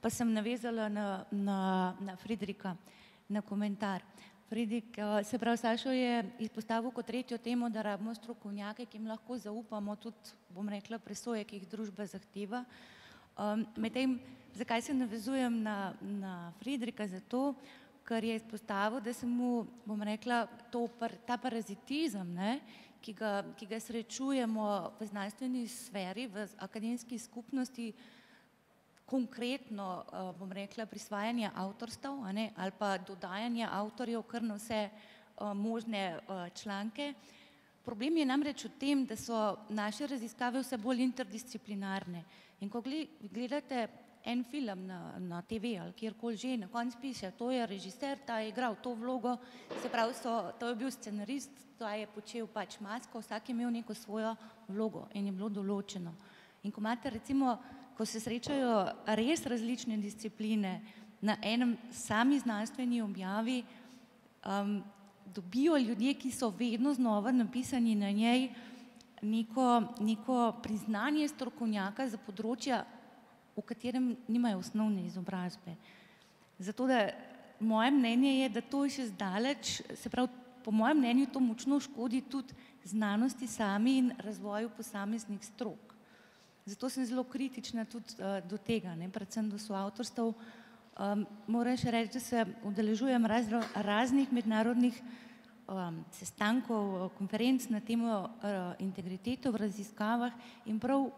pa sem navezala na Friderika, na komentar. Friderik, se pravi, Sašo je izpostavil kot tretjo temo, da rabimo strokovnjake, ki jim lahko zaupamo tudi, bom rekla, presoje, ki jih družba zahteva. Medtem, zakaj se navezujem na Friderika? Zato, ker je izpostavil, da se mu, bom rekla, ta parazitizem, ki ga srečujemo v znanstveni sferi, v akademski skupnosti, konkretno, bom rekla, prisvajanje avtorstev ali pa dodajanje avtorjev kar na vse možne članke. Problem je namreč v tem, da so naše raziskave vse bolj interdisciplinarne. In ko gledate en film na TV ali kjerkoli že, na koncu piše, to je režiser, ta je igral to vlogo, se pravi, to je bil scenarist, ta je počel pač masko, vsak je imel neko svojo vlogo in je bilo določeno. In ko imate recimo, ko se srečajo res različne discipline na enem sami znanstveni objavi, dobijo ljudje, ki so vedno znova napisani na njej, neko priznanje strokovnjaka za področja, v katerem nimajo osnovne izobrazbe. Zato, da moje mnenje je, da to je še zdaleč, se pravi, po mojem mnenju to močno škodi tudi znanosti sami in razvoju posameznih strok. Zato sem zelo kritična tudi do tega, predvsem do soavtorstev. Moram še reči, da se udeležujem raznih mednarodnih sestankov, konferenc na temo integritete v raziskavah in prav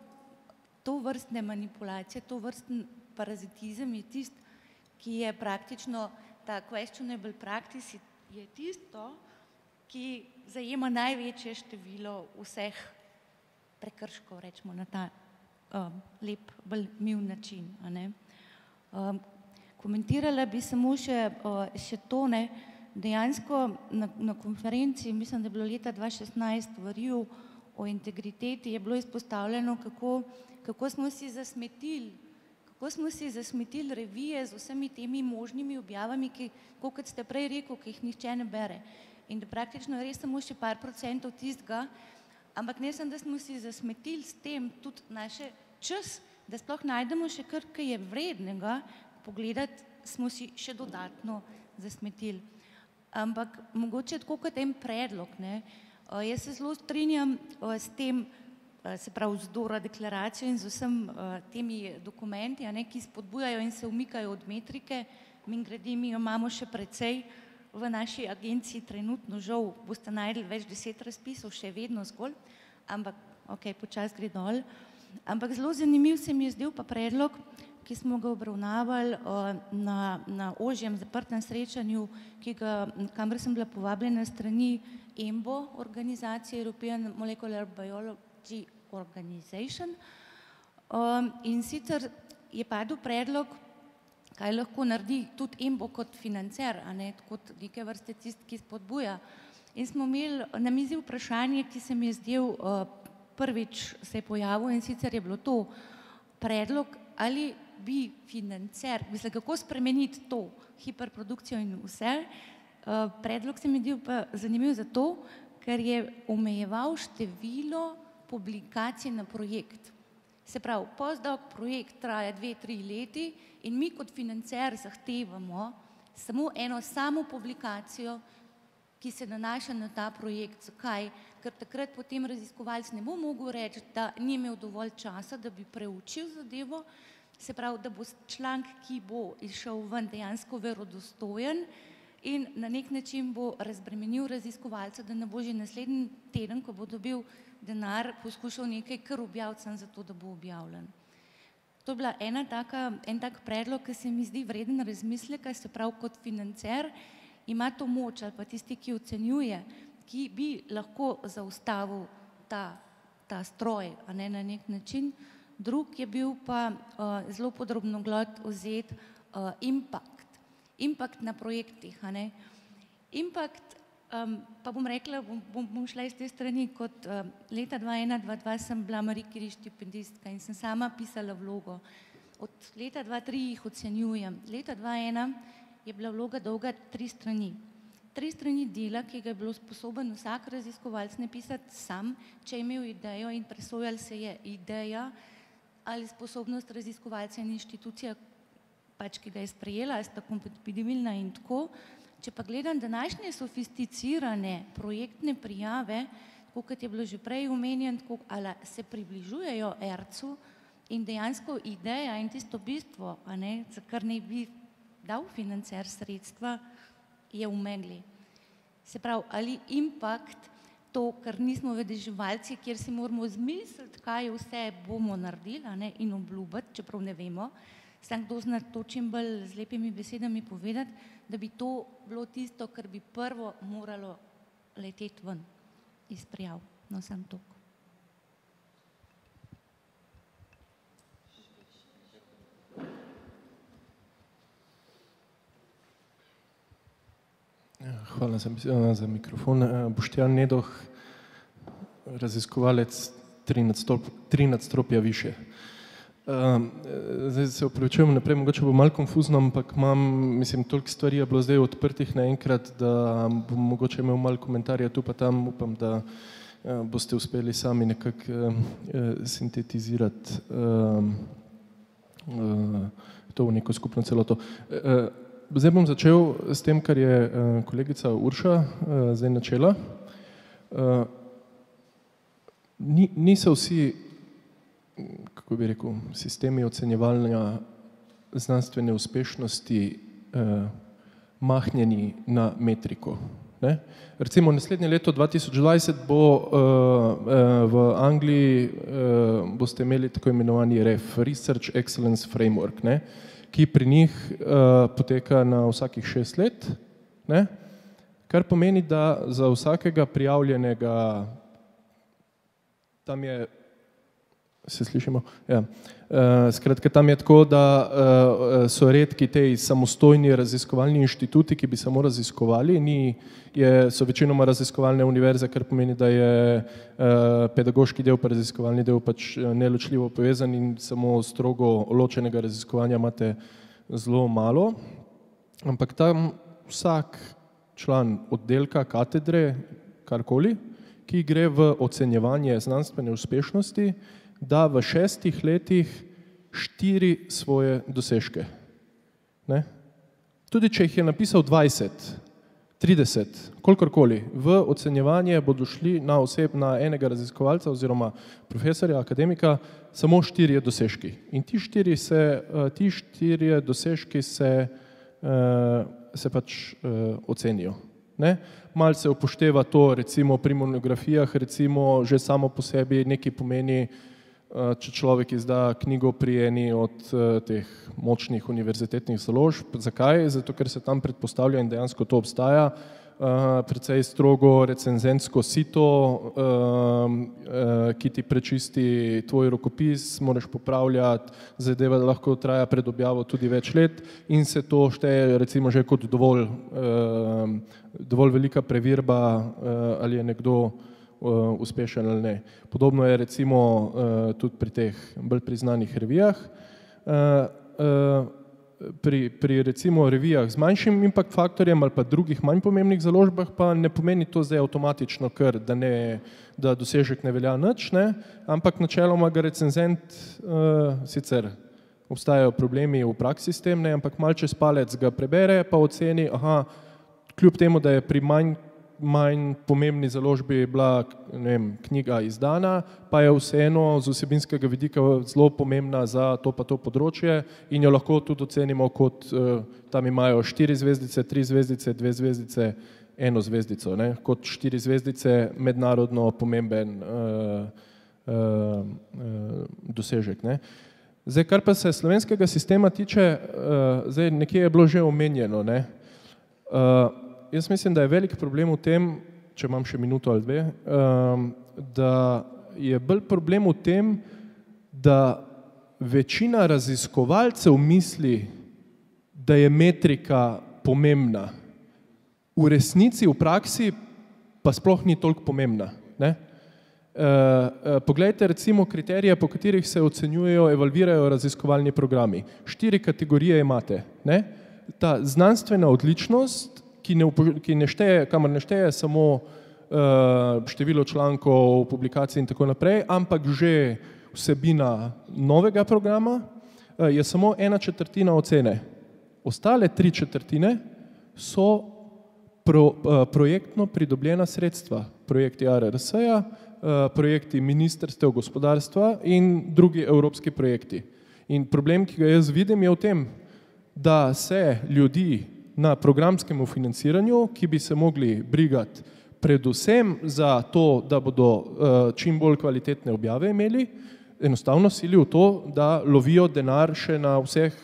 to vrstne manipulacije, to vrsten parazitizem je tist, ki je praktično, ta questionable practice je tisto, ki zajema največje število vseh prekrškov, rečemo na ta lep, bolj mil način. Komentirala bi samo še to, dejansko na konferenci, mislim, da je bilo leta 2016 v Riju o integriteti, je bilo izpostavljeno, kako smo si zasmetili revije z vsemi temi možnimi objavami, kot ste prej rekel, ki jih nihče ne bere. In da praktično je res samo še par procentov tistega, ampak ne samo, da smo si zasmetili s tem tudi naš čas, da sploh najdemo še kar, ki je vrednega, pogledati smo si še dodatno zasmetili. Ampak mogoče tako kot en predlog. Jaz se zelo strinjam s tem, se pravi z Dora deklaracijo in z vsem temi dokumenti, ki spodbujajo in se umikajo od metrike. Mimogrede, mi jo imamo še precej v naši agenciji trenutno, žal boste najdli več 10 razpisov, še vedno zgolj, ampak ok, počas gre dol. Ampak zelo zanimiv se mi je zdel pa predlog, ki smo ga obravnavali na ožjem zaprtem srečanju, kamor sem bila povabljena strani EMBO organizacije, European Molecular Biology Organization. In sicer je padel predlog, kaj lahko naredi tudi EMBO kot financer, kot neke vrste tisti, ki spodbuja. In smo imeli na mizi vprašanje, ki se mi je zdel prvič se je pojavil, in sicer je bilo to predlog, ali bi financer, mislim, kako spremeniti to hiperprodukcijo in vse. Predlog se mi je pa zanimiv zato, ker je omejeval število publikacij na projekt. Se pravi, postdoc projekt traja 2-3 leti in mi kot financer zahtevamo samo eno samo publikacijo, ki se nanaša na ta projekt. Zakaj? Ker takrat potem raziskovalec ne bo mogel reči, da ni imel dovolj časa, da bi preučil zadevo, se pravi, da bo članek, ki bo išel ven, dejansko verodostojen in na nek način bo razbremenil raziskovalca, da ne bo že naslednji teden, ko bo dobil denar, poskušal nekaj kar objaviti, samo zato, da bo objavljen. To je bila en tak predlog, ki se mi zdi vreden razmisleka, se pravi kot financer ima to moč ali pa tisti, ki ocenjuje, ki bi lahko zaustavil ta stroj, a ne na nek način. Drug je bil pa zelo podrobnogled vzet impact. Impact na projektih, a ne. Impact, pa bom rekla, bom šla iz te strani, kot leta 2001-2002 sem bila Marie Curie štipendistka in sem sama pisala vlogo. Od leta 2003 jih ocenjujem. Leta 2001 je bila vloga dolga 3 strani. 3 strani dela, ki ga je bilo sposoben vsak raziskovalc napisati sam, če je imel idejo in presojal se je ideja ali sposobnost raziskovalca in inštitucija, pač ki ga je sprejela, ali sta kompatibilna in tako. Če pa gledam današnje sofisticirane projektne prijave, tako kot je bilo že prej omenjen, ali se približujejo ERC-u in dejansko ideja in tisto bistvo, za kar ne bi dal financer sredstva, je v megli. Se pravi, ali impact, to, kar nismo vedeževalci, kjer si moramo zmisliti, kaj vse bomo naredili in obljubiti, čeprav ne vemo, sam kdo zna to čim bolj z lepimi besedami povedati, da bi to bilo tisto, kar bi prvo moralo leteti ven iz prijav. No, sam to. Hvala za mikrofon. Boštjan Nedoh, raziskovalec 3 nadstropja više. Zdaj se upravičujem naprej, mogoče bo malo konfuzno, ampak imam, mislim, toliko stvari je bilo zdaj odprtih naenkrat, da bom mogoče imel malo komentarja tu pa tam, upam, da boste uspeli sami nekako sintetizirati to v neko skupno celoto. Zdaj bom začel s tem, kar je kolegica Urša zdaj načela. Niso vsi, kako bi rekel, sistemi ocenjevanja znanstvene uspešnosti mahnjeni na metriko. Recimo naslednje leto 2020 bo v Angliji boste imeli tako imenovani REF, Research Excellence Framework, ki pri njih poteka na vsakih 6 let, kar pomeni, da za vsakega prijavljenega, tam je, se slišimo? Ja. Skratka, tam je tako, da so redki te samostojni raziskovalni inštituti, ki bi samo raziskovali, so večinoma raziskovalne univerze, kar pomeni, da je pedagoški del pa raziskovalni del pač neločljivo povezan in samo strogo ločenega raziskovanja imate zelo malo, ampak tam vsak član oddelka, katedre, karkoli, ki gre v ocenjevanje znanstvene uspešnosti, da v 6 letih 4 svoje dosežke. Tudi, če jih je napisal 20, 30, kolikorkoli, v ocenjevanje bodo šli na enega raziskovalca oziroma profesorja, akademika, samo 4 dosežki. In ti 4 dosežki se pač ocenijo. Malo se upošteva to, recimo pri monografijah, recimo že samo po sebi nekaj pomeni, če človek izda knjigo pri eni od teh močnih univerzitetnih založb. Zakaj? Zato, ker se tam predpostavlja in dejansko to obstaja, precej strogo recenzentsko sito, ki ti prečisti tvoj rokopis, moraš popravljati, zadeva lahko traja pred objavo tudi več let in se to šteje recimo že kot dovolj velika preverba, ali je nekdo uspešen ali ne. Podobno je recimo tudi pri teh bolj priznanih revijah. Pri recimo revijah z manjšim impact faktorjem ali pa drugih manj pomembnih založbah pa ne pomeni to zdaj avtomatično kar, da dosežek ne velja nič, ampak načeloma ga recenzent sicer obstajajo problemi v praksi s tem, ampak malo čez palec ga prebere pa oceni, aha, kljub temu, da je pri manj pomembni založbi bila knjiga izdana, pa je vseeno z vsebinskega vidika zelo pomembna za to pa to področje in jo lahko tudi ocenimo kot, tam imajo 4 zvezdice, 3 zvezdice, 2 zvezdice, 1 zvezdico, kot 4 zvezdice mednarodno pomemben dosežek. Zdaj, kar pa se slovenskega sistema tiče, zdaj nekje je bilo že omenjeno, ne. Jaz mislim, da je velik problem v tem, če imam še minuto ali dve, da je bolj problem v tem, da večina raziskovalcev misli, da je metrika pomembna. V resnici, v praksi pa sploh ni toliko pomembna, ne. Poglejte recimo kriterije, po katerih se ocenjujejo, evalvirajo raziskovalni programi. 4 kategorije imate, ne. Ta znanstvena odličnost, ki ne šteje, kamor ne šteje samo število člankov, publikacij in tako naprej, ampak že vsebina novega programa, je samo 1/4 ocene. Ostale 3/4 so projektno pridobljena sredstva, projekti ARRS-ja, projekti ministrstev gospodarstva in drugi evropski projekti. In problem, ki ga jaz vidim, je v tem, da se ljudi na programskem financiranju, ki bi se mogli brigati predvsem za to, da bodo čim bolj kvalitetne objave imeli, enostavno sili v to, da lovijo denar še na vseh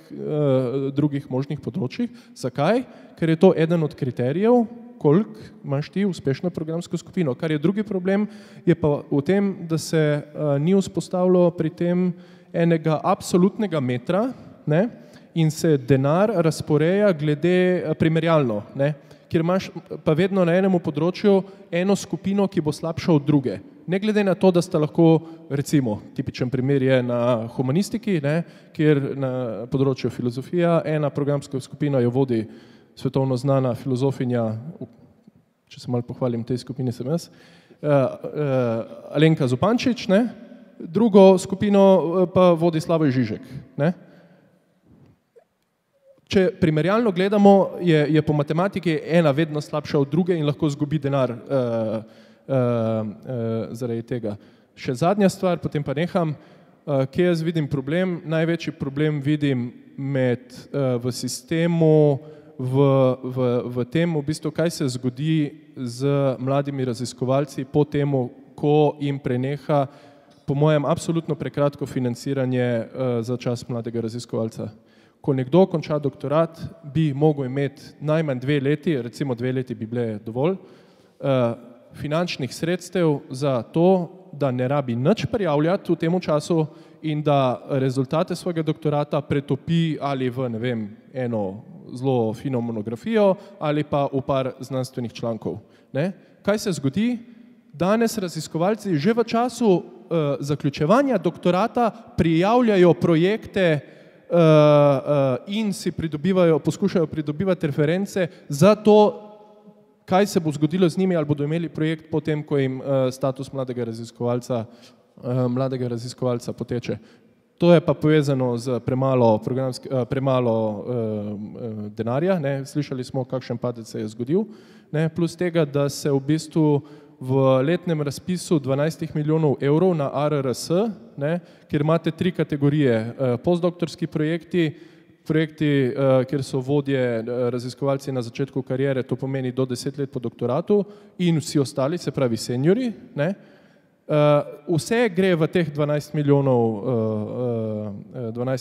drugih možnih področjih. Zakaj? Ker je to eden od kriterijev, koliko imaš ti uspešno programsko skupino. Kar je drugi problem, je pa v tem, da se ni vzpostavilo pri tem enega absolutnega metra, ne, in se denar razporeja glede primerjalno, ne, kjer imaš pa vedno na enemu področju eno skupino, ki bo slabša od druge. Ne glede na to, da sta lahko, recimo, tipičen primer je na humanistiki, ne, kjer na področju filozofija ena programska skupina jo vodi svetovno znana filozofinja, če se malo pohvalim, tej skupini sem jaz, Alenka Zupančič, ne, drugo skupino pa vodi Slavoj Žižek, ne. Če primerjalno gledamo, je po matematiki ena vedno slabša od druge in lahko zgubi denar zaradi tega. Še zadnja stvar, potem pa neham, kje jaz vidim problem, največji problem vidim v sistemu, v tem, v bistvu, kaj se zgodi z mladimi raziskovalci po tem, ko jim preneha, po mojem, absolutno prekratko financiranje za čas mladega raziskovalca. Ko nekdo konča doktorat, bi mogel imeti najmanj 2 leti, recimo 2 leti bi bile dovolj, finančnih sredstev za to, da ne rabi nič prijavljati v tem času in da rezultate svojega doktorata pretopi ali v, ne vem, eno zelo fino monografijo ali pa v par znanstvenih člankov. Ne? Kaj se zgodi? Danes raziskovalci že v času zaključevanja doktorata prijavljajo projekte in si pridobivajo, poskušajo pridobivati reference za to, kaj se bo zgodilo z njimi, ali bodo imeli projekt potem, ko jim status mladega raziskovalca poteče. To je pa povezano z premalo denarja, ne, slišali smo, kakšen padec se je zgodil, ne, plus tega, da se v bistvu v letnem razpisu 12 milijonov evrov na ARRS, ne, kjer imate 3 kategorije, postdoktorski projekti, kjer so vodje raziskovalci na začetku karijere, to pomeni do 10 let po doktoratu, in vsi ostali, se pravi seniori, ne, vse gre v teh 12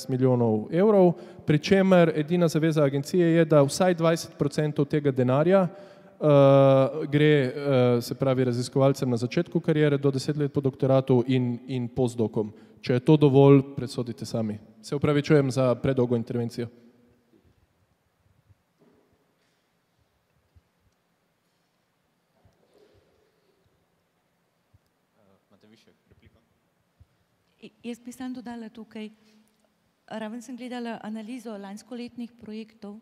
milijonov evrov, pri čemer edina zaveza agencije je, da vsaj 20% tega denarja gre, se pravi, raziskovalcem na začetku karijere do 10 let po doktoratu in postdokom. Če je to dovolj, presodite sami. Se opravičujem za predolgo intervencijo. Imate više replika? Jaz bi sam dodala tukaj, raven sem gledala analizo lanskoletnih projektov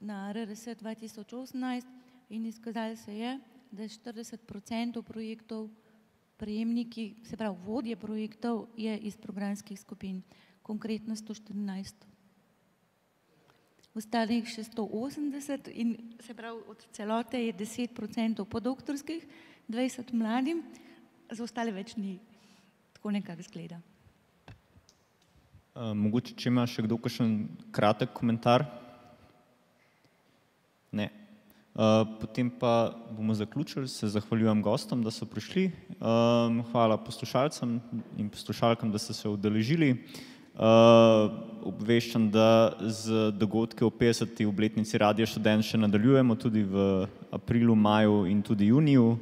na ARRS 2018 in izkazalo se je, da je 40% projektov prejemniki, se pravi vodje projektov, je iz programskih skupin, konkretno 114. Ostalih še 180 in se pravi od celote je 10% podoktorskih, 20 mladim, za ostale več ni. Tako nekako zgleda. Mogoče, če ima še kdo kakšen kratek komentar? Ne. Potem pa bomo zaključili, se zahvaljujem gostom, da so prišli, hvala poslušalcem in poslušalkam, da ste se udeležili. Obveščam, da z dogodke o 50. obletnici Radia Študent še nadaljujemo tudi v aprilu, maju in tudi juniju.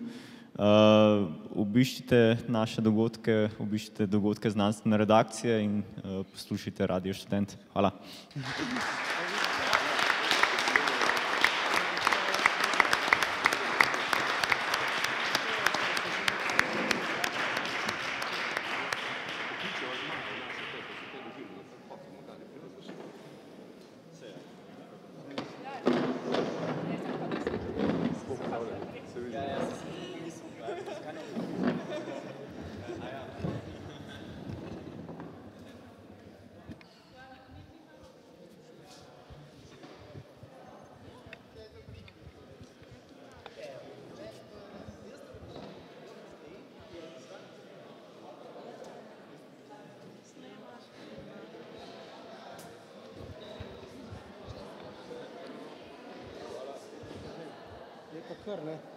Obiščite naše dogodke, obiščite dogodke Znanstvene redakcije in poslušajte Radio Študent. Hvala. Kar, ne?